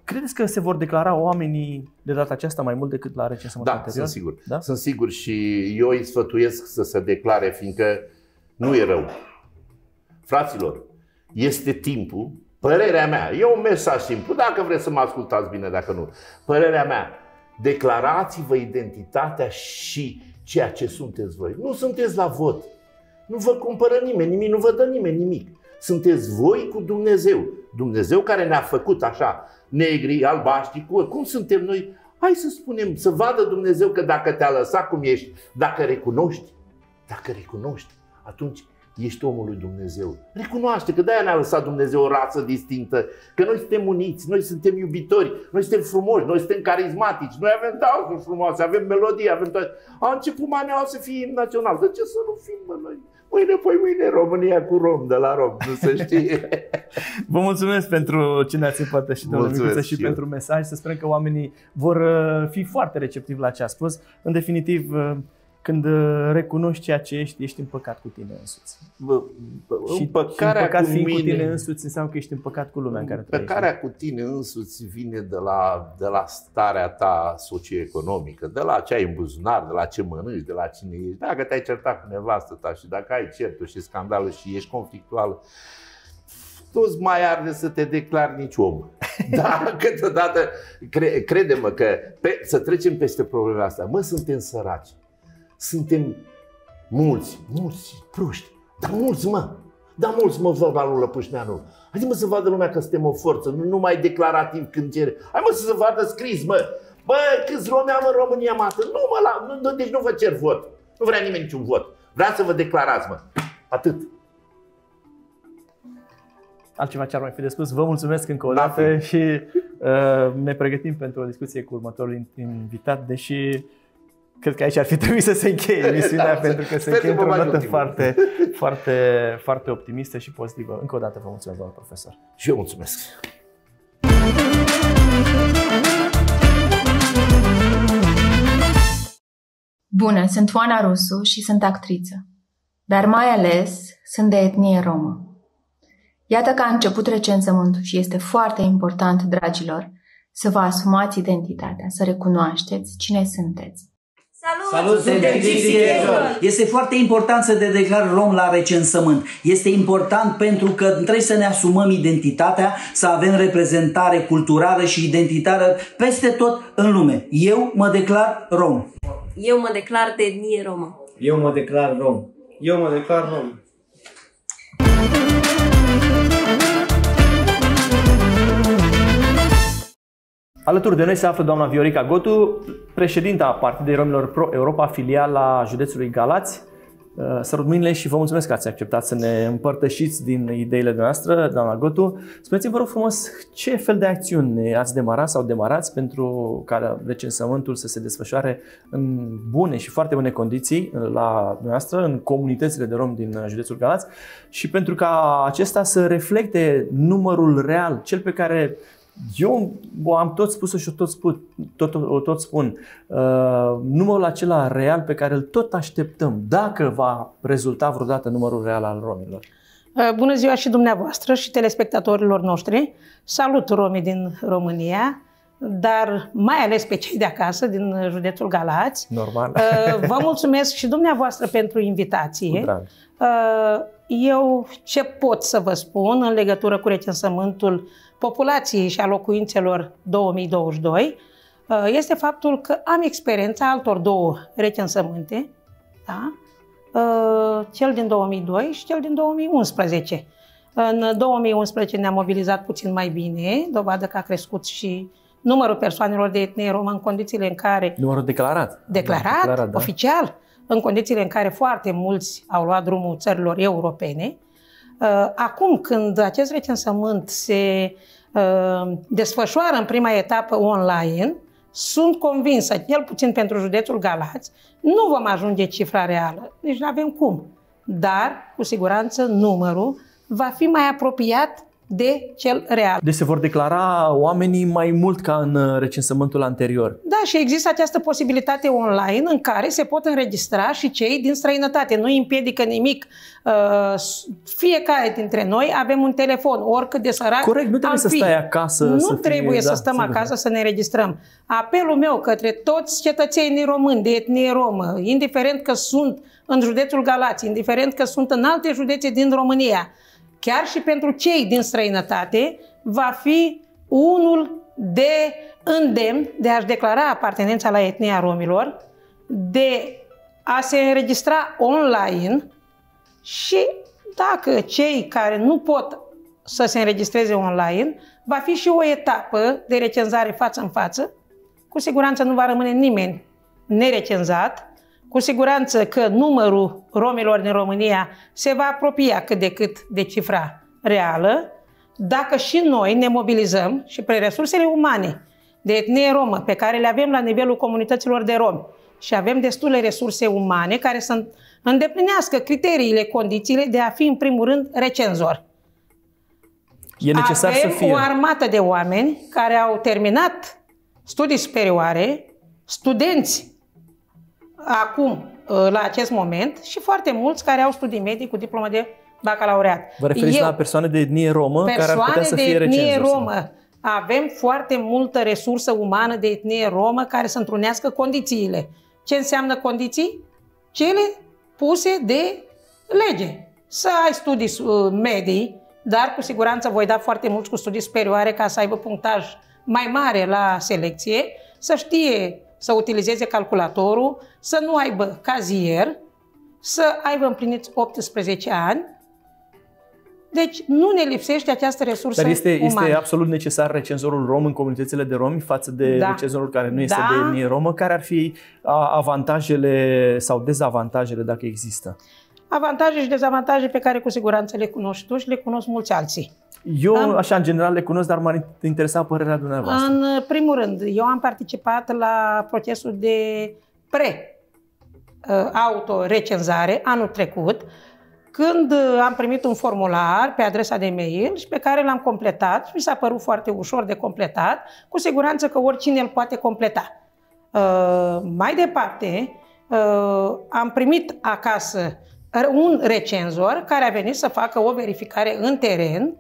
Credeți că se vor declara oamenii de data aceasta mai mult decât la recensământul da, anterior? Sunt sigur. Da, sunt sigur și eu îi sfătuiesc să se declare, fiindcă nu e rău. Fraților, este timpul, părerea mea, e un mesaj simplu, dacă vreți să mă ascultați bine, dacă nu. Părerea mea, declarați-vă identitatea și ceea ce sunteți voi. Nu sunteți la vot. Nu vă cumpără nimeni nimic, nu vă dă nimeni nimic. Sunteți voi cu Dumnezeu. Dumnezeu care ne-a făcut așa, negri, albaștri, cum suntem noi. Hai să spunem, să vadă Dumnezeu că dacă te-a lăsat cum ești, dacă recunoști, dacă recunoști, atunci ești omul lui Dumnezeu. Recunoaște că de-aia ne-a lăsat Dumnezeu o rață distinctă, că noi suntem uniți, noi suntem iubitori, noi suntem frumoși, noi suntem carismatici, noi avem dansuri frumoase, avem melodii, avem toate. A început Maneaua să fie național. De ce să nu fim, mă, noi? Mâine, păi mâine, România cu rom, de la rom, nu se știe. Vă mulțumesc pentru ce ne-ați împărtășit, domnule Micuță, și, și pentru mesaj. Să sperăm că oamenii vor fi foarte receptivi la ce a spus. În definitiv, când recunoști ceea ce ești, ești împăcat cu tine însuți. Bă, bă, și împăcarea cu, mine, cu tine însuți înseamnă că ești împăcat cu lumea în care trăiești. Împăcarea cu tine însuți vine de la, de la starea ta socioeconomică, de la ce ai în buzunar, de la ce mănânci, de la cine ești. Dacă te-ai certat cu nevastă ta și dacă ai certuri și scandalul și ești conflictual, nu-ți mai arde să te declari nici om. Dar câteodată, cre, crede-mă că pe, să trecem peste problema asta. Mă, suntem săraci. Suntem mulți, mulți proști, dar mulți mă, dar mulți mă vorba lui Lăpușneanu. Hai mă să vadă lumea că suntem o forță, nu numai declarativ când cere. Hai mă să se vadă scris, mă, bă, câți romi am în România, mă, nu mă la, nu, deci nu vă cer vot, nu vrea nimeni niciun vot, vrea să vă declarați, mă, atât. Altceva ce ar mai fi de spus, vă mulțumesc încă o dată și uh, ne pregătim pentru o discuție cu următorul invitat, deși cred că aici ar fi trebuit să se încheie emisiunea, da, pentru că se încheie într-o notă foarte, foarte, foarte optimistă și pozitivă. Încă o dată vă mulțumesc, doamnă profesor. Și eu mulțumesc. Bună, sunt Oana Rusu și sunt actriță, dar mai ales sunt de etnie romă. Iată că a început recensământul și este foarte important, dragilor, să vă asumați identitatea, să recunoașteți cine sunteți. Salut! Salut, suntem Gypsy Casual! Este foarte important să te declari rom la recensământ. Este important pentru că trebuie să ne asumăm identitatea, să avem reprezentare culturală și identitară peste tot în lume. Eu mă declar rom. Eu mă declar de etnie romă. Eu mă declar rom. Eu mă declar rom. Alături de noi se află doamna Viorica Gotu, președinta a Partidei Romilor Pro Europa, filiala județului Galați, Sărut mâinile și vă mulțumesc că ați acceptat să ne împărtășiți din ideile noastre, doamna Gotu. Spuneți-mi, vă rog frumos, ce fel de acțiuni ați demarat sau demarați pentru ca recensământul să se desfășoare în bune și foarte bune condiții la noastră, în comunitățile de romi din județul Galați, și pentru ca acesta să reflecte numărul real, cel pe care eu am tot spus-o și tot spun, tot, tot, tot spun uh, numărul acela real pe care îl tot așteptăm, dacă va rezulta vreodată numărul real al romilor. Uh, bună ziua și dumneavoastră și telespectatorilor noștri. Salut romii din România, dar mai ales pe cei de acasă, din județul Galați. Normal. Uh, vă mulțumesc și dumneavoastră pentru invitație. Uh, eu ce pot să vă spun în legătură cu recensământul populației și a locuințelor două mii douăzeci și doi este faptul că am experiența altor două recensământe, da? Cel din două mii doi și cel din două mii unsprezece. În două mii unsprezece ne-am mobilizat puțin mai bine, dovadă că a crescut și numărul persoanelor de etnie romă în condițiile în care... Numărul declarat. Declarat, da, declarat da. Oficial, în condițiile în care foarte mulți au luat drumul țărilor europene. Acum, când acest recensământ se uh, desfășoară în prima etapă online, sunt convinsă, cel puțin pentru județul Galați, nu vom ajunge cifra reală, nici nu avem cum. Dar, cu siguranță, numărul va fi mai apropiat de cel real. Deci se vor declara oamenii mai mult ca în recensământul anterior. Da, și există această posibilitate online în care se pot înregistra și cei din străinătate. Nu îi împiedică nimic. Fiecare dintre noi avem un telefon, oricât de sărac. Corect, nu trebuie să stai acasă. Nu să fie, trebuie da, să stăm sigur. acasă să ne înregistrăm. Apelul meu către toți cetățenii români de etnie romă, indiferent că sunt în județul Galați, indiferent că sunt în alte județe din România, chiar și pentru cei din străinătate, va fi unul de îndemn de a-și declara apartenența la etnia romilor, de a se înregistra online și dacă cei care nu pot să se înregistreze online, va fi și o etapă de recenzare față în față. Cu siguranță nu va rămâne nimeni nerecenzat. Cu siguranță că numărul romilor din România se va apropia cât de cât de cifra reală, dacă și noi ne mobilizăm și prin resursele umane de etnie romă pe care le avem la nivelul comunităților de romi și avem destule resurse umane care să îndeplinească criteriile, condițiile de a fi în primul rând recenzor. E necesar avem să fie. o armată de oameni care au terminat studii superioare, studenți acum, la acest moment, și foarte mulți care au studii medii cu diplomă de bacalaureat. Vă referiți Eu, la persoane de etnie romă care ar putea să fie recenzori? Persoane de etnie romă. Avem foarte multă resursă umană de etnie romă care să întrunească condițiile. Ce înseamnă condiții? Cele puse de lege. Să ai studii medii, dar cu siguranță voi da foarte mulți cu studii superioare ca să aibă punctaj mai mare la selecție, să știe să utilizeze calculatorul, să nu aibă cazier, să aibă împlinit optsprezece ani. Deci nu ne lipsește această resursă Dar este, umană. este absolut necesar recenzorul rom în comunitățile de romi față de da. recenzorul care nu este da. de etnie romă? Care ar fi avantajele sau dezavantajele, dacă există? Avantaje și dezavantaje pe care cu siguranță le cunoști tu și le cunosc mulți alții. Eu, am, așa, în general le cunosc, dar m-ar interesa părerea dumneavoastră. În primul rând, eu am participat la procesul de pre-autorecenzare anul trecut, când am primit un formular pe adresa de mail și pe care l-am completat și mi s-a părut foarte ușor de completat, cu siguranță că oricine îl poate completa. Mai departe, am primit acasă un recenzor care a venit să facă o verificare în teren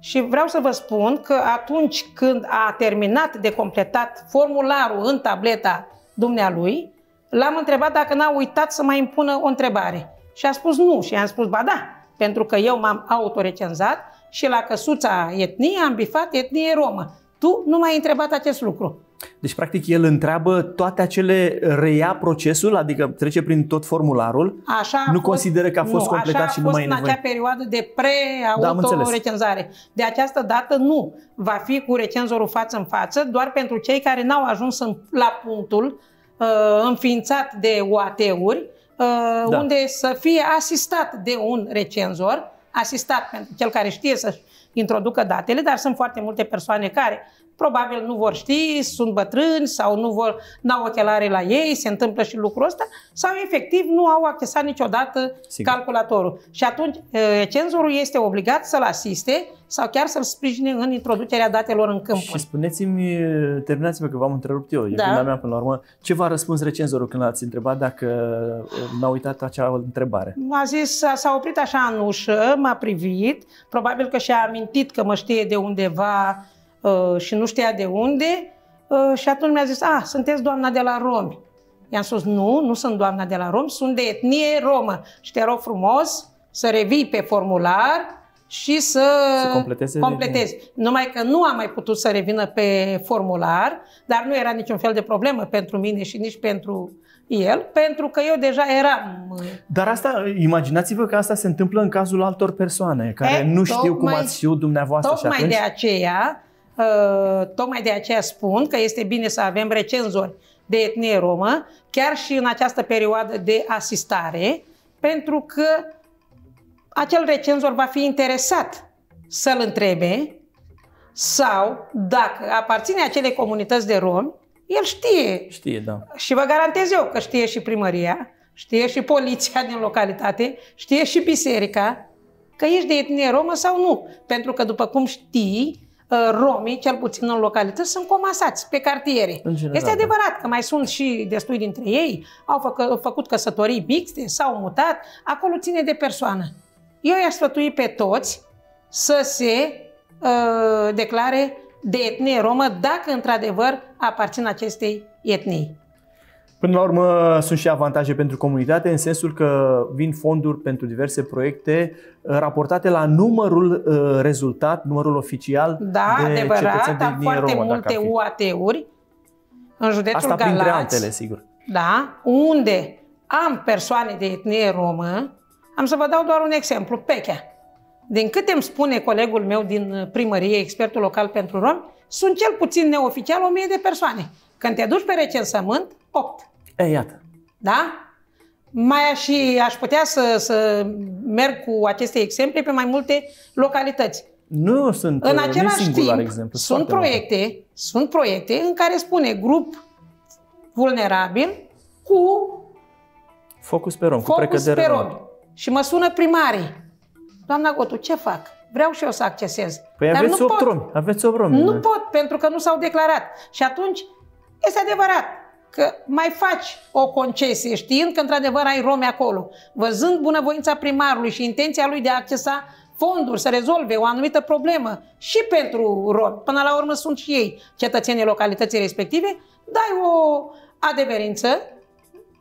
și vreau să vă spun că atunci când a terminat de completat formularul în tableta dumnealui, l-am întrebat dacă n-a uitat să mai impună o întrebare și a spus nu și i-am spus ba da, pentru că eu m-am autorecenzat și la căsuța etnie am bifat etnie romă. Tu nu m-ai întrebat acest lucru. Deci, practic, el întreabă toate acele, reia procesul, adică trece prin tot formularul, așa nu fost, consideră că a fost nu, completat așa a și nu mai e nevoie. În acea perioadă de pre-autorecenzare. Da, de această dată nu va fi cu recenzorul față în față, doar pentru cei care n-au ajuns în, la punctul uh, înființat de O A T-uri, uh, da. unde să fie asistat de un recenzor, asistat pentru cel care știe să-și introducă datele, dar sunt foarte multe persoane care probabil nu vor ști, sunt bătrâni sau nu vor, n-au ochelare la ei, se întâmplă și lucrul ăsta, sau efectiv nu au accesat niciodată Sigur. calculatorul. Și atunci recenzorul este obligat să-l asiste sau chiar să-l sprijine în introducerea datelor în câmpul. Și spuneți-mi, terminați-mă că v-am întrerupt eu, e da. prima mea până la urmă, ce v-a răspuns recenzorul când l-ați întrebat dacă n-a uitat acea întrebare? M-a zis, s-a oprit așa în ușă, m-a privit, probabil că și-a amintit că mă știe de undeva și nu știa de unde, și atunci mi-a zis, a, sunteți doamna de la romi. I-am spus, nu, nu sunt doamna de la romi, sunt de etnie romă și te rog frumos să revii pe formular și să, să completezi. completezi. Numai că nu am mai putut să revină pe formular, dar nu era niciun fel de problemă pentru mine și nici pentru el, pentru că eu deja eram... Dar asta, imaginați-vă că asta se întâmplă în cazul altor persoane care e, nu știu tocmai, cum ați știut dumneavoastră. Tocmai și atunci... de aceea Uh, tocmai de aceea spun că este bine să avem recenzori de etnie romă, chiar și în această perioadă de asistare, pentru că acel recenzor va fi interesat să-l întrebe sau, dacă aparține acelei comunități de romi, el știe. Știe, da. Și vă garantez eu că știe și primăria, știe și poliția din localitate, știe și biserica, că ești de etnie romă sau nu. Pentru că, după cum știi, romii, cel puțin în localități, sunt comasați pe cartiere. General, este adevărat că mai sunt și destui dintre ei, au făcă, făcut căsătorii mixte, s-au mutat, acolo ține de persoană. Eu i-aș sfătui pe toți să se uh, declare de etnie romă dacă într-adevăr aparțin acestei etnii. Până la urmă, sunt și avantaje pentru comunitate, în sensul că vin fonduri pentru diverse proiecte raportate la numărul uh, rezultat, numărul oficial da, de adevărat, cetățeni de etnie romă. Da, adevărat, foarte multe U A T-uri în județul Asta Galați, printre altele, sigur. Da, unde am persoane de etnie romă, am să vă dau doar un exemplu, Pechea. Din câte îmi spune colegul meu din primărie, expertul local pentru romi, sunt cel puțin neoficial o mie de persoane. Când te duci pe recensământ, opt. E, iată. Da? Mai și aș putea să, să merg cu aceste exemple pe mai multe localități. Nu sunt în același singular timp, exemplu. Sunt proiecte, multe. sunt proiecte în care spune grup vulnerabil cu focus pe rom, focus cu precădere pe rom. Și mă sună primarii. Doamna Gotu, ce fac? Vreau și eu să accesez. Păi Dar aveți opt romi, aveți opt romi. Nu noi. pot, pentru că nu s-au declarat. Și atunci este adevărat că mai faci o concesie știind că într-adevăr ai romi acolo. Văzând bunăvoința primarului și intenția lui de a accesa fonduri, să rezolve o anumită problemă și pentru romi, până la urmă sunt și ei cetățenii localității respective, dai o adeverință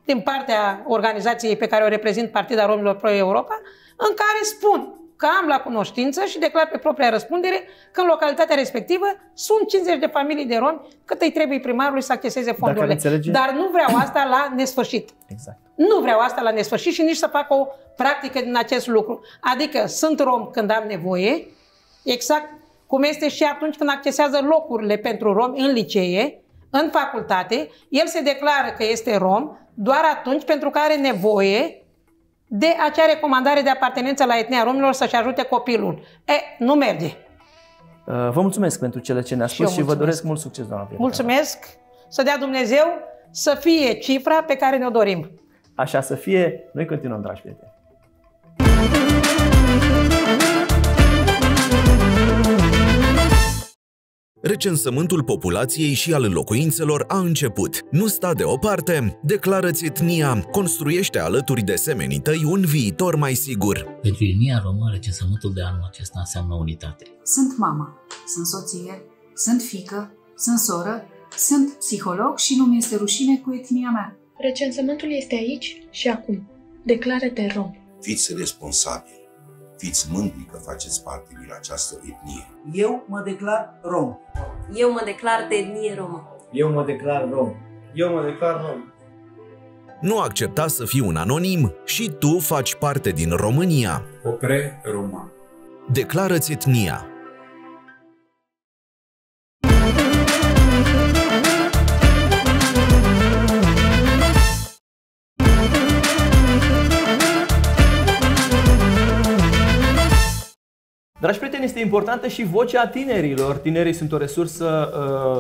din partea organizației pe care o reprezint, Partida Romilor Pro-Europa, în care spun că am la cunoștință și declar pe propria răspundere că în localitatea respectivă sunt cincizeci de familii de romi cât îi trebuie primarului să acceseze fondurile. Dar nu vreau asta la nesfârșit. Exact. Nu vreau asta la nesfârșit și nici să fac o practică din acest lucru. Adică sunt rom când am nevoie, exact cum este și atunci când accesează locurile pentru romi în licee, în facultate, el se declară că este rom doar atunci pentru că are nevoie de acea recomandare de apartenență la etnia romilor să-și ajute copilul. E, nu merge. Vă mulțumesc pentru cele ce ne-a spus și, și vă doresc mult succes, doamna Pietru. Mulțumesc. Să dea Dumnezeu să fie cifra pe care ne-o dorim. Așa să fie. Noi continuăm, dragi prieteni. Recensământul populației și al locuințelor a început. Nu sta deoparte, declară-ți etnia, construiește alături de semenii tăi un viitor mai sigur. Pentru etnia romă, recensământul de anul acesta înseamnă unitate. Sunt mama, sunt soție, sunt fiică, sunt soră, sunt psiholog și nu mi-este rușine cu etnia mea. Recensământul este aici și acum. Declară-te rom. Fiți responsabili. Fiți mândri că faceți parte din această etnie. Eu mă declar rom. Eu mă declar de etnie romă. Eu mă declar rom. Eu mă declar rom. Nu accepta să fii un anonim și tu faci parte din România. Opre Roma. Declară-ți etnia. Dragi prieteni, este importantă și vocea tinerilor. Tinerii sunt o resursă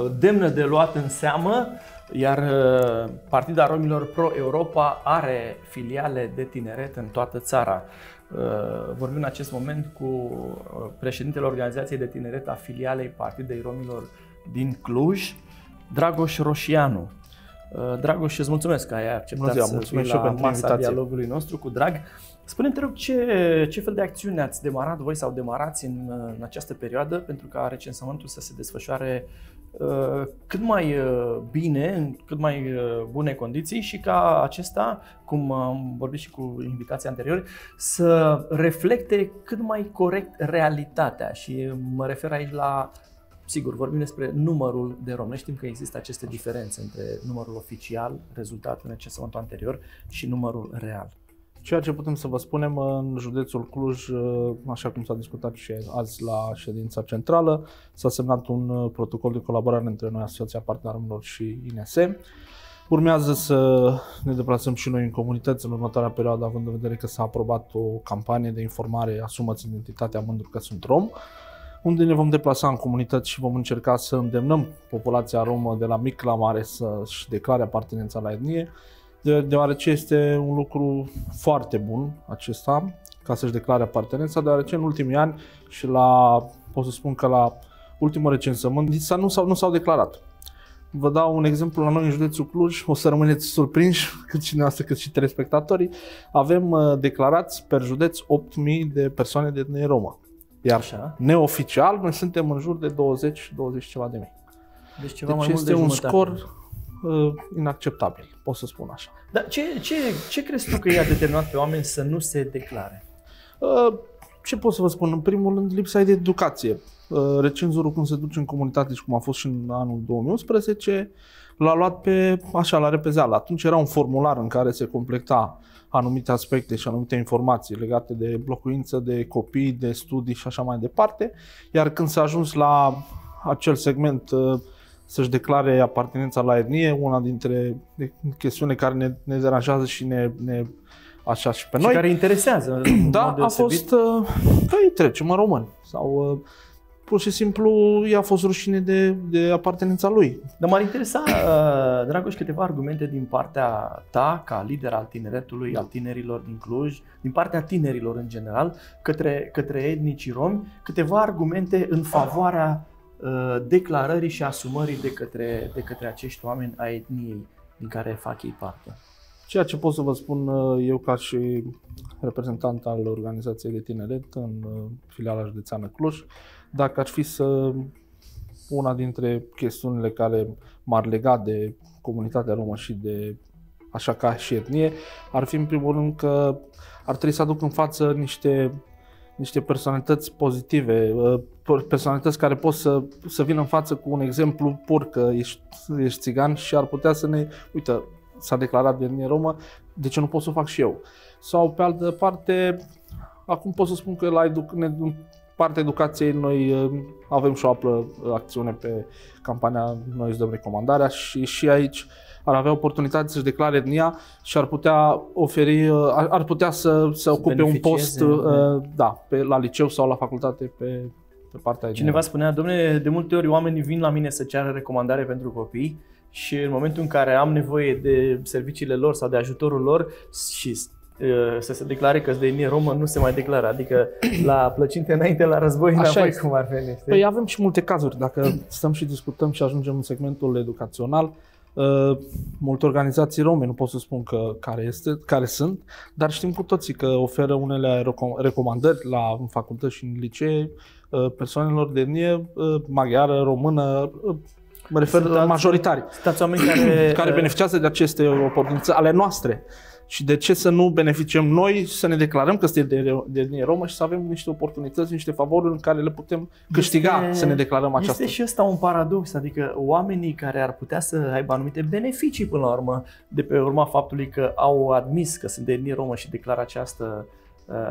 uh, demnă de luat în seamă, iar uh, Partida Romilor Pro Europa are filiale de tineret în toată țara. Uh, vorbim în acest moment cu președintele organizației de tineret a filialei Partidei Romilor din Cluj, Dragoș Roșianu. Uh, Dragoș, îți mulțumesc că ai acceptat să fii la masa invitație. Dialogului nostru cu drag. Spune-mi, te rog, ce, ce fel de acțiuni ați demarat voi sau demarați în, în această perioadă pentru ca recensământul să se desfășoare uh, cât mai uh, bine, în cât mai uh, bune condiții și ca acesta, cum am vorbit și cu invitații anteriori, să reflecte cât mai corect realitatea. Și mă refer aici la, sigur, vorbim despre numărul de romi. Noi știm că există aceste diferențe între numărul oficial, rezultat în recensământul anterior, și numărul real. Ceea ce putem să vă spunem, în județul Cluj, așa cum s-a discutat și azi la ședința centrală, s-a semnat un protocol de colaborare între noi, Asociația Partida Romilor și I N S. Urmează să ne deplasăm și noi în comunități în următoarea perioadă, având în vedere că s-a aprobat o campanie de informare Asumă-ți identitatea, mândru că sunt rom, unde ne vom deplasa în comunități și vom încerca să îndemnăm populația romă de la mic la mare să-și declare apartenența la etnie, deoarece este un lucru foarte bun acesta, ca să-și declare apartenența, deoarece în ultimii ani și la, pot să spun că la ultimul recensământ, nu s-au declarat. Vă dau un exemplu, la noi în județul Cluj, o să rămâneți surprinși, cât și noastră, cât și telespectatorii, avem declarați per județ opt mii de persoane de etnie romă, iar așa, neoficial noi suntem în jur de douăzeci, douăzeci ceva de mii. Deci, ceva deci mai este mult de un scor inacceptabil, pot să spun așa. Dar ce, ce, ce crezi tu că i-a determinat pe oameni să nu se declare? Ce pot să vă spun? În primul rând, lipsa de educație. Recenzorul, cum se duce în comunitate și cum a fost și în anul două mii unsprezece, l-a luat pe, așa, la repezeală. Atunci era un formular în care se completa anumite aspecte și anumite informații legate de locuință, de copii, de studii și așa mai departe. Iar când s-a ajuns la acel segment să-și declare apartenența la etnie, una dintre chestiunile care ne, ne deranjează și ne, ne așa și pe și noi. Care interesează. Da, a fost că îi trecem în români sau pur și simplu i-a fost rușine de, de apartenența lui. Dar m-ar interesa, Dragoș, câteva argumente din partea ta ca lider al tineretului, al tinerilor din Cluj, din partea tinerilor în general, către, către etnicii romi, câteva argumente în favoarea declarării și asumării de către, de către acești oameni a etniei din care fac ei parte. Ceea ce pot să vă spun eu ca și reprezentant al organizației de tineret în filiala județeană Cluj, dacă ar fi să una dintre chestiunile care m-ar lega de comunitatea romă și de așa ca și etnie, ar fi în primul rând că ar trebui să aduc în față niște niște personalități pozitive, personalități care pot să, să vină în față cu un exemplu pur că ești, ești țigan și ar putea să ne... Uite, s-a declarat de etnie romă, de ce nu pot să o fac și eu? Sau, pe altă parte, acum pot să spun că la edu- partea educației noi avem și o amplă acțiune pe campania Noi îți dăm recomandarea și, și aici ar avea oportunitatea să-și declare etnia și ar putea oferi, ar, ar putea să, să ocupe un post uh, da, pe, la liceu sau la facultate pe, pe partea etniei. Cineva spunea, domnule, de multe ori oamenii vin la mine să ceară recomandare pentru copii și în momentul în care am nevoie de serviciile lor sau de ajutorul lor și să se declare că-s de etnie romă, nu se mai declară, adică la plăcinte înainte, la război înapoi, cum ar veni. Păi avem și multe cazuri, dacă stăm și discutăm și ajungem în segmentul educațional, Uh, multe organizații rome, nu pot să spun că, care, este, care sunt, dar știm cu toții că oferă unele recomandări la în facultăți și în licee uh, persoanelor de etnie uh, maghiară, română, uh, mă refer stați, la majoritari, stați oameni care, care beneficiază de aceste oportunități ale noastre. Și de ce să nu beneficiem noi, să ne declarăm că suntem de, de etnie romă și să avem niște oportunități, niște favoruri în care le putem câștiga, este, să ne declarăm aceasta. Este și ăsta un paradox, adică oamenii care ar putea să aibă anumite beneficii până la urmă, de pe urma faptului că au admis că sunt de etnie romă și declară această,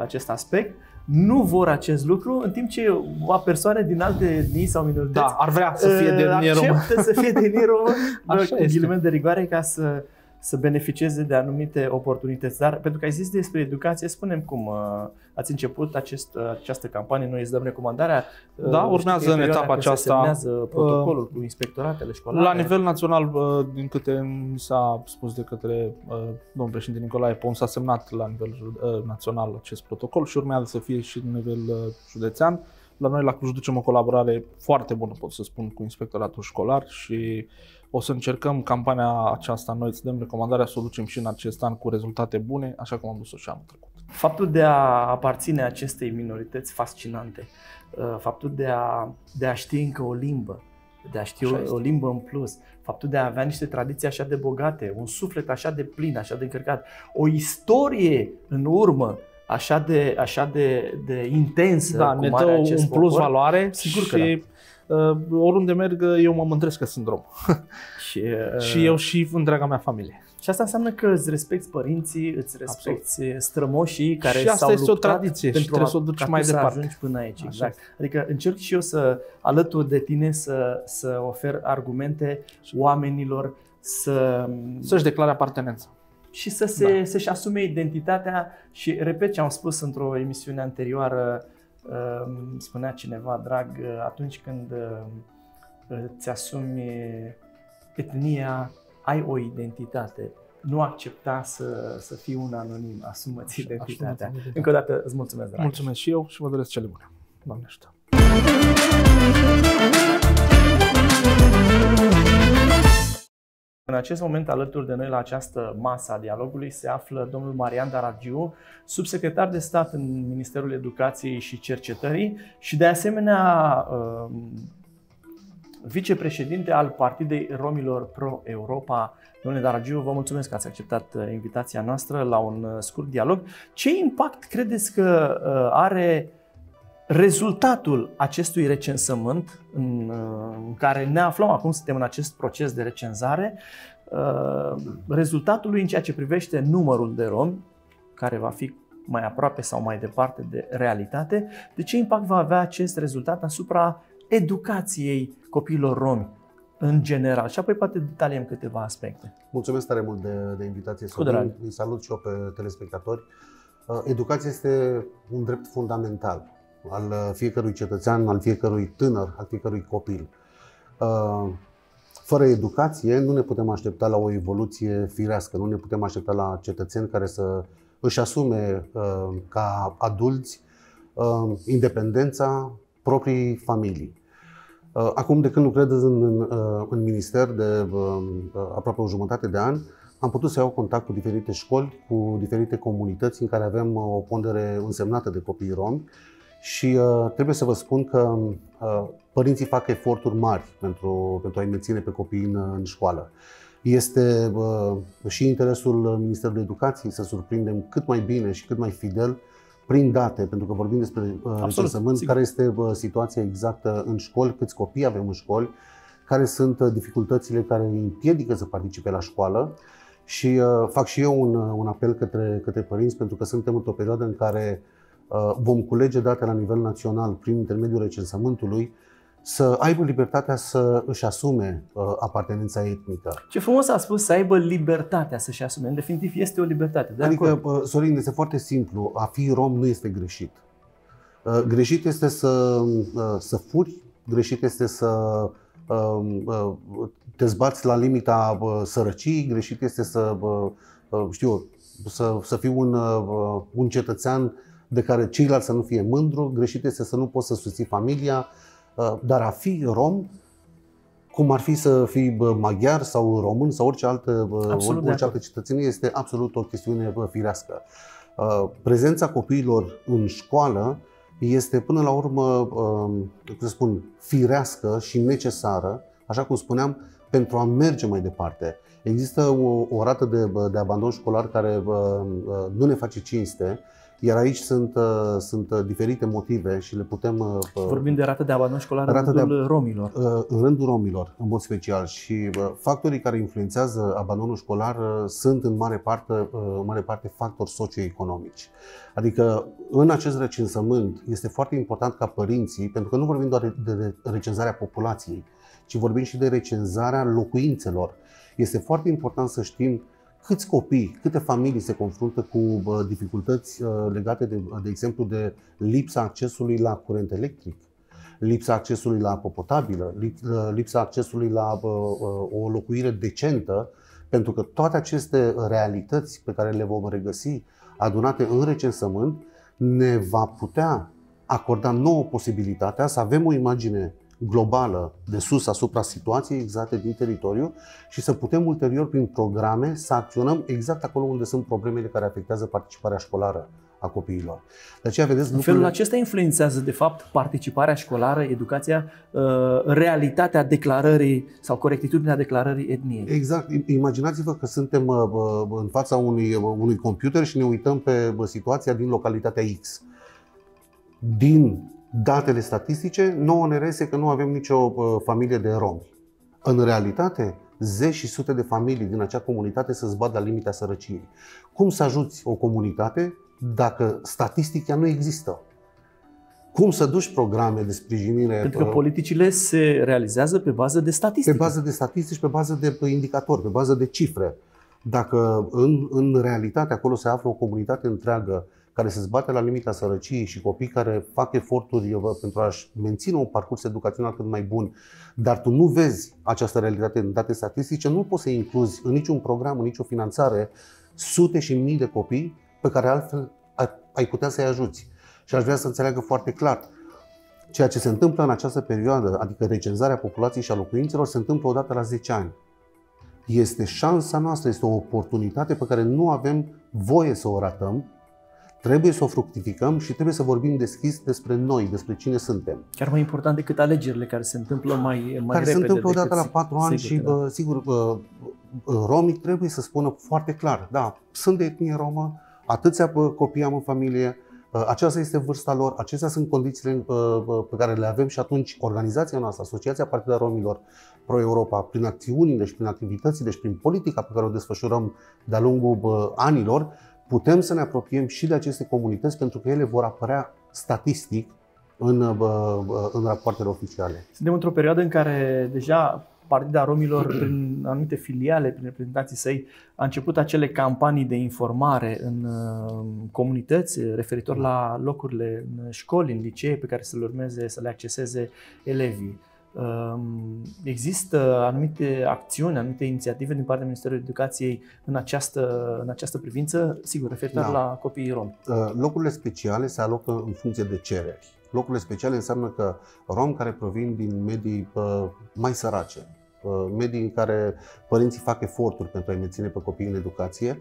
acest aspect, nu vor acest lucru, în timp ce o persoane din alte etnii sau minorități da, ar vrea să fie de etnie romă. Acceptă să fie de etnie romă, ghilimele de rigoare, ca să să beneficieze de anumite oportunități. Dar pentru că ai zis despre educație, spune-mi cum ați început acest, această campanie, noi îți dăm recomandarea. Da, urmează în etapa aceasta. Urmează protocolul uh, cu inspectoratele școlare. La nivel național, din câte mi s-a spus de către uh, domnul președinte Nicolae Pons, s-a semnat la nivel uh, național acest protocol și urmează să fie și la nivel uh, județean. La noi la Cluj ducem o colaborare foarte bună, pot să spun, cu inspectoratul școlar și o să încercăm campania aceasta, noi îți dăm recomandarea, să o ducem și în acest an cu rezultate bune, așa cum am dus-o și anul trecut. Faptul de a aparține acestei minorități fascinante, faptul de a, de a ști încă o limbă, de a ști o, o limbă în plus, faptul de a avea niște tradiții așa de bogate, un suflet așa de plin, așa de încărcat, o istorie în urmă, așa de, așa de, de intensă, da, ne dă un plus popor. Valoare, sigur că și da. uh, oriunde merg eu mă mândresc că sunt rom. Și, uh, și eu și întreaga mea familie. Și asta înseamnă că îți respecti părinții, îți respecti strămoșii care s-au luptat. Și asta este o tradiție și trebuie să o duci mai departe. Ajungi până aici, exact. Adică încerc și eu să, alături de tine, să, să ofer argumente oamenilor să... Să-și declare apartenența. Și să se, da. Să-și asume identitatea și, repet ce am spus într-o emisiune anterioară, spunea cineva drag, atunci când îți asumi etnia, ai o identitate. Nu accepta să, să fii un anonim, asumă-ți identitatea. Asumă Încă o dată îți mulțumesc, drag. Mulțumesc și eu și vă doresc cele bune. Doamne ajută! În acest moment, alături de noi la această masă a dialogului, se află domnul Marian Daragiu, subsecretar de stat în Ministerul Educației și Cercetării și, de asemenea, vicepreședinte al Partidei Romilor Pro Europa. Domnule Daragiu, vă mulțumesc că ați acceptat invitația noastră la un scurt dialog. Ce impact credeți că are rezultatul acestui recensământ în care ne aflăm acum, suntem în acest proces de recenzare, rezultatului în ceea ce privește numărul de romi, care va fi mai aproape sau mai departe de realitate, de ce impact va avea acest rezultat asupra educației copiilor romi în general? Și apoi poate detaliem câteva aspecte. Mulțumesc tare mult de, de invitație, Sorin. Îi salut și eu pe telespectatori. Educația este un drept fundamental al fiecărui cetățean, al fiecărui tânăr, al fiecărui copil. Fără educație nu ne putem aștepta la o evoluție firească, nu ne putem aștepta la cetățeni care să își asume ca adulți independența proprii familii. Acum, de când lucrez în, în minister de aproape o jumătate de an, am putut să iau contact cu diferite școli, cu diferite comunități în care avem o pondere însemnată de copii romi. Și uh, trebuie să vă spun că uh, părinții fac eforturi mari pentru, pentru a-i menține pe copiii în, în școală. Este uh, și interesul Ministerului Educației să surprindem cât mai bine și cât mai fidel prin date, pentru că vorbim despre uh, recensământ, care este uh, situația exactă în școli, câți copii avem în școli, care sunt uh, dificultățile care îi împiedică să participe la școală. Și uh, fac și eu un, un apel către, către părinți, pentru că suntem într-o perioadă în care vom culege date la nivel național prin intermediul recensământului, să aibă libertatea să își asume apartenența etnică. Ce frumos a spus, să aibă libertatea să-și asume. În definitiv, este o libertate. De adică, acord. Sorin, este foarte simplu. A fi rom nu este greșit. Greșit este să, să furi, greșit este să te zbați la limita sărăciei, greșit este să, știu, să, să fii un, un cetățean de care ceilalți să nu fie mândru, greșit este să nu poți să susții familia, dar a fi rom, cum ar fi să fii maghiar sau român sau orice altă, orice altă cetățenie, este absolut o chestiune firească. Prezența copiilor în școală este până la urmă, cum să spun, firească și necesară, așa cum spuneam, pentru a merge mai departe. Există o, o rată de, de abandon școlar care nu ne face cinste. Iar aici sunt, sunt diferite motive și le putem... Vorbim de rată de abandon școlar în rândul romilor. În rândul romilor, în mod special. Și factorii care influențează abandonul școlar sunt în mare parte, în mare parte factori socioeconomici. Adică în acest recensământ este foarte important ca părinții, pentru că nu vorbim doar de recenzarea populației, ci vorbim și de recenzarea locuințelor. Este foarte important să știm câți copii, câte familii se confruntă cu dificultăți legate, de, de exemplu, de lipsa accesului la curent electric, lipsa accesului la apă potabilă, lipsa accesului la o locuire decentă, pentru că toate aceste realități pe care le vom regăsi adunate în recensământ ne va putea acorda nouă posibilitatea să avem o imagine globală de sus asupra situației exacte din teritoriu și să putem ulterior prin programe să acționăm exact acolo unde sunt problemele care afectează participarea școlară a copiilor. De aceea, vedeți, lucrurile... Felul acesta influențează, de fapt, participarea școlară, educația, realitatea declarării sau corectitudinea declarării etniei. Exact. Imaginați-vă că suntem în fața unui, unui computer și ne uităm pe situația din localitatea X. Din datele statistice, nouă ne reiese că nu avem nicio familie de romi. În realitate, zeci și sute de familii din acea comunitate se zbat la limita sărăciei. Cum să ajuți o comunitate dacă statistica nu există? Cum să duci programe de sprijinire? Pentru că politicile se realizează pe bază de statistici. Pe bază de statistici, pe bază de indicatori, pe bază de cifre. Dacă în, în realitate acolo se află o comunitate întreagă care se zbate la limita sărăciei și copii care fac eforturi pentru a-și menține un parcurs educațional cât mai bun, dar tu nu vezi această realitate în date statistice, nu poți să incluzi în niciun program, în nicio finanțare, sute și mii de copii pe care altfel ai putea să-i ajuți. Și aș vrea să înțeleagă foarte clar, ceea ce se întâmplă în această perioadă, adică recenzarea populației și a locuințelor, se întâmplă odată la zece ani. Este șansa noastră, este o oportunitate pe care nu avem voie să o ratăm, trebuie să o fructificăm și trebuie să vorbim deschis despre noi, despre cine suntem. Chiar mai important decât alegerile care se întâmplă mai, mai care repede. Care se întâmplă odată la patru ani și, da. sigur, romii trebuie să spună foarte clar, da, sunt de etnie romă, atâția copii am în familie, aceasta este vârsta lor, acestea sunt condițiile pe care le avem și atunci organizația noastră, Asociația Partida Romilor Pro-Europa, prin acțiunile și prin activitățile și prin politica pe care o desfășurăm de-a lungul anilor, putem să ne apropiem și de aceste comunități pentru că ele vor apărea statistic în, în rapoartele oficiale. Suntem într-o perioadă în care deja Partida Romilor, prin anumite filiale, prin reprezentanții săi, a început acele campanii de informare în comunități referitor la locurile în școli, în licee, pe care să le urmeze, să le acceseze elevii. Există anumite acțiuni, anumite inițiative din partea Ministerului Educației în această, în această privință, sigur, referitor da. la copiii romi. Locurile speciale se alocă în funcție de cereri. Locurile speciale înseamnă că romi care provin din medii mai sărace, medii în care părinții fac eforturi pentru a-i menține pe copii în educație,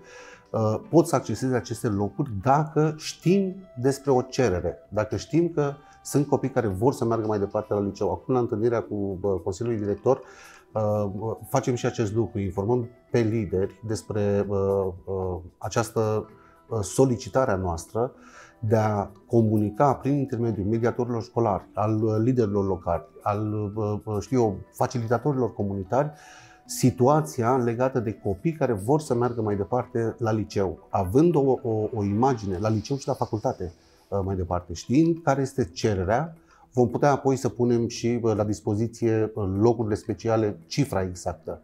pot să acceseze aceste locuri dacă știm despre o cerere, dacă știm că sunt copii care vor să meargă mai departe la liceu. Acum, la întâlnirea cu Consiliul Director, facem și acest lucru, informăm pe lideri despre această solicitare a noastră de a comunica prin intermediul mediatorilor școlari, al liderilor locali, al, știu eu, facilitatorilor comunitari, situația legată de copii care vor să meargă mai departe la liceu, având o, o, o imagine la liceu și la facultate mai departe. Știind care este cererea, vom putea apoi să punem și la dispoziție locurile speciale, cifra exactă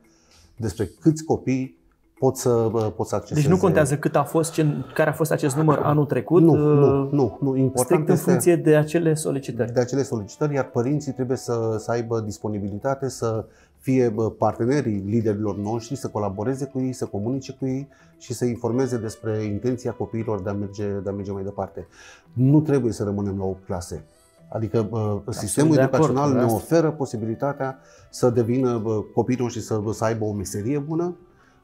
despre câți copii pot să, pot să acceseze. Deci nu contează cât a fost, ce, care a fost acest număr anul trecut, nu, nu, nu, nu. Important strict în funcție de acele solicitări. De acele solicitări, iar părinții trebuie să, să aibă disponibilitate, să fie partenerii liderilor noștri, să colaboreze cu ei, să comunice cu ei și să informeze despre intenția copiilor de a merge, de a merge mai departe. Nu trebuie să rămânem la opt clase. Adică sistemul educațional ne oferă posibilitatea să devină copiii noștri să, să aibă o meserie bună.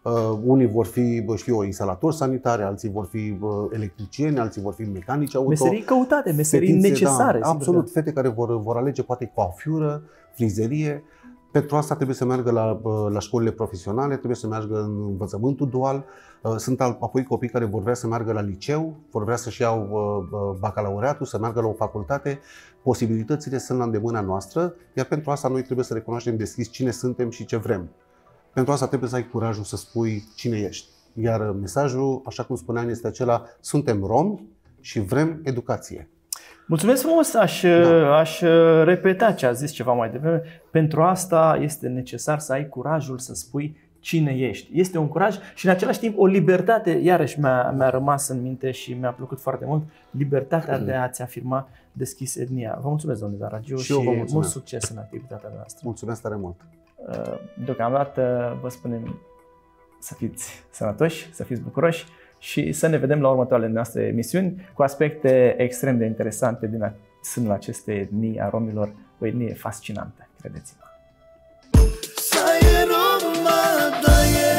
Uh, unii vor fi, știu eu, instalatori sanitari, alții vor fi electricieni, alții vor fi mecanici auto. Meserii căutate, meserii Fetințe, necesare. Da, absolut, fete care vor, vor alege poate coafiură, frizerie. Pentru asta trebuie să meargă la, la școlile profesionale, trebuie să meargă în învățământul dual. Sunt apoi copii care vor vrea să meargă la liceu, vor vrea să-și iau bacalaureatul, să meargă la o facultate. Posibilitățile sunt la îndemâna noastră, iar pentru asta noi trebuie să recunoaștem deschis cine suntem și ce vrem. Pentru asta trebuie să ai curajul să spui cine ești. Iar mesajul, așa cum spuneam, este acela: suntem romi și vrem educație. Mulțumesc frumos! Aș, da. aș repeta ce a zis ceva mai devreme. Pentru asta este necesar să ai curajul să spui cine ești. Este un curaj și în același timp o libertate, iarăși mi-a, mi-a rămas în minte și mi-a plăcut foarte mult, libertatea de a-ți afirma deschis etnia. Vă mulțumesc, domnule Zaragiu, și, și mult succes în activitatea noastră. Mulțumesc tare mult! Deocamdată vă spunem să fiți sănătoși, să fiți bucuroși și să ne vedem la următoarele noastre emisiuni cu aspecte extrem de interesante din sânul acestei etnii a romilor, o etnie fascinantă, credeți-mă. Să e Roma, da e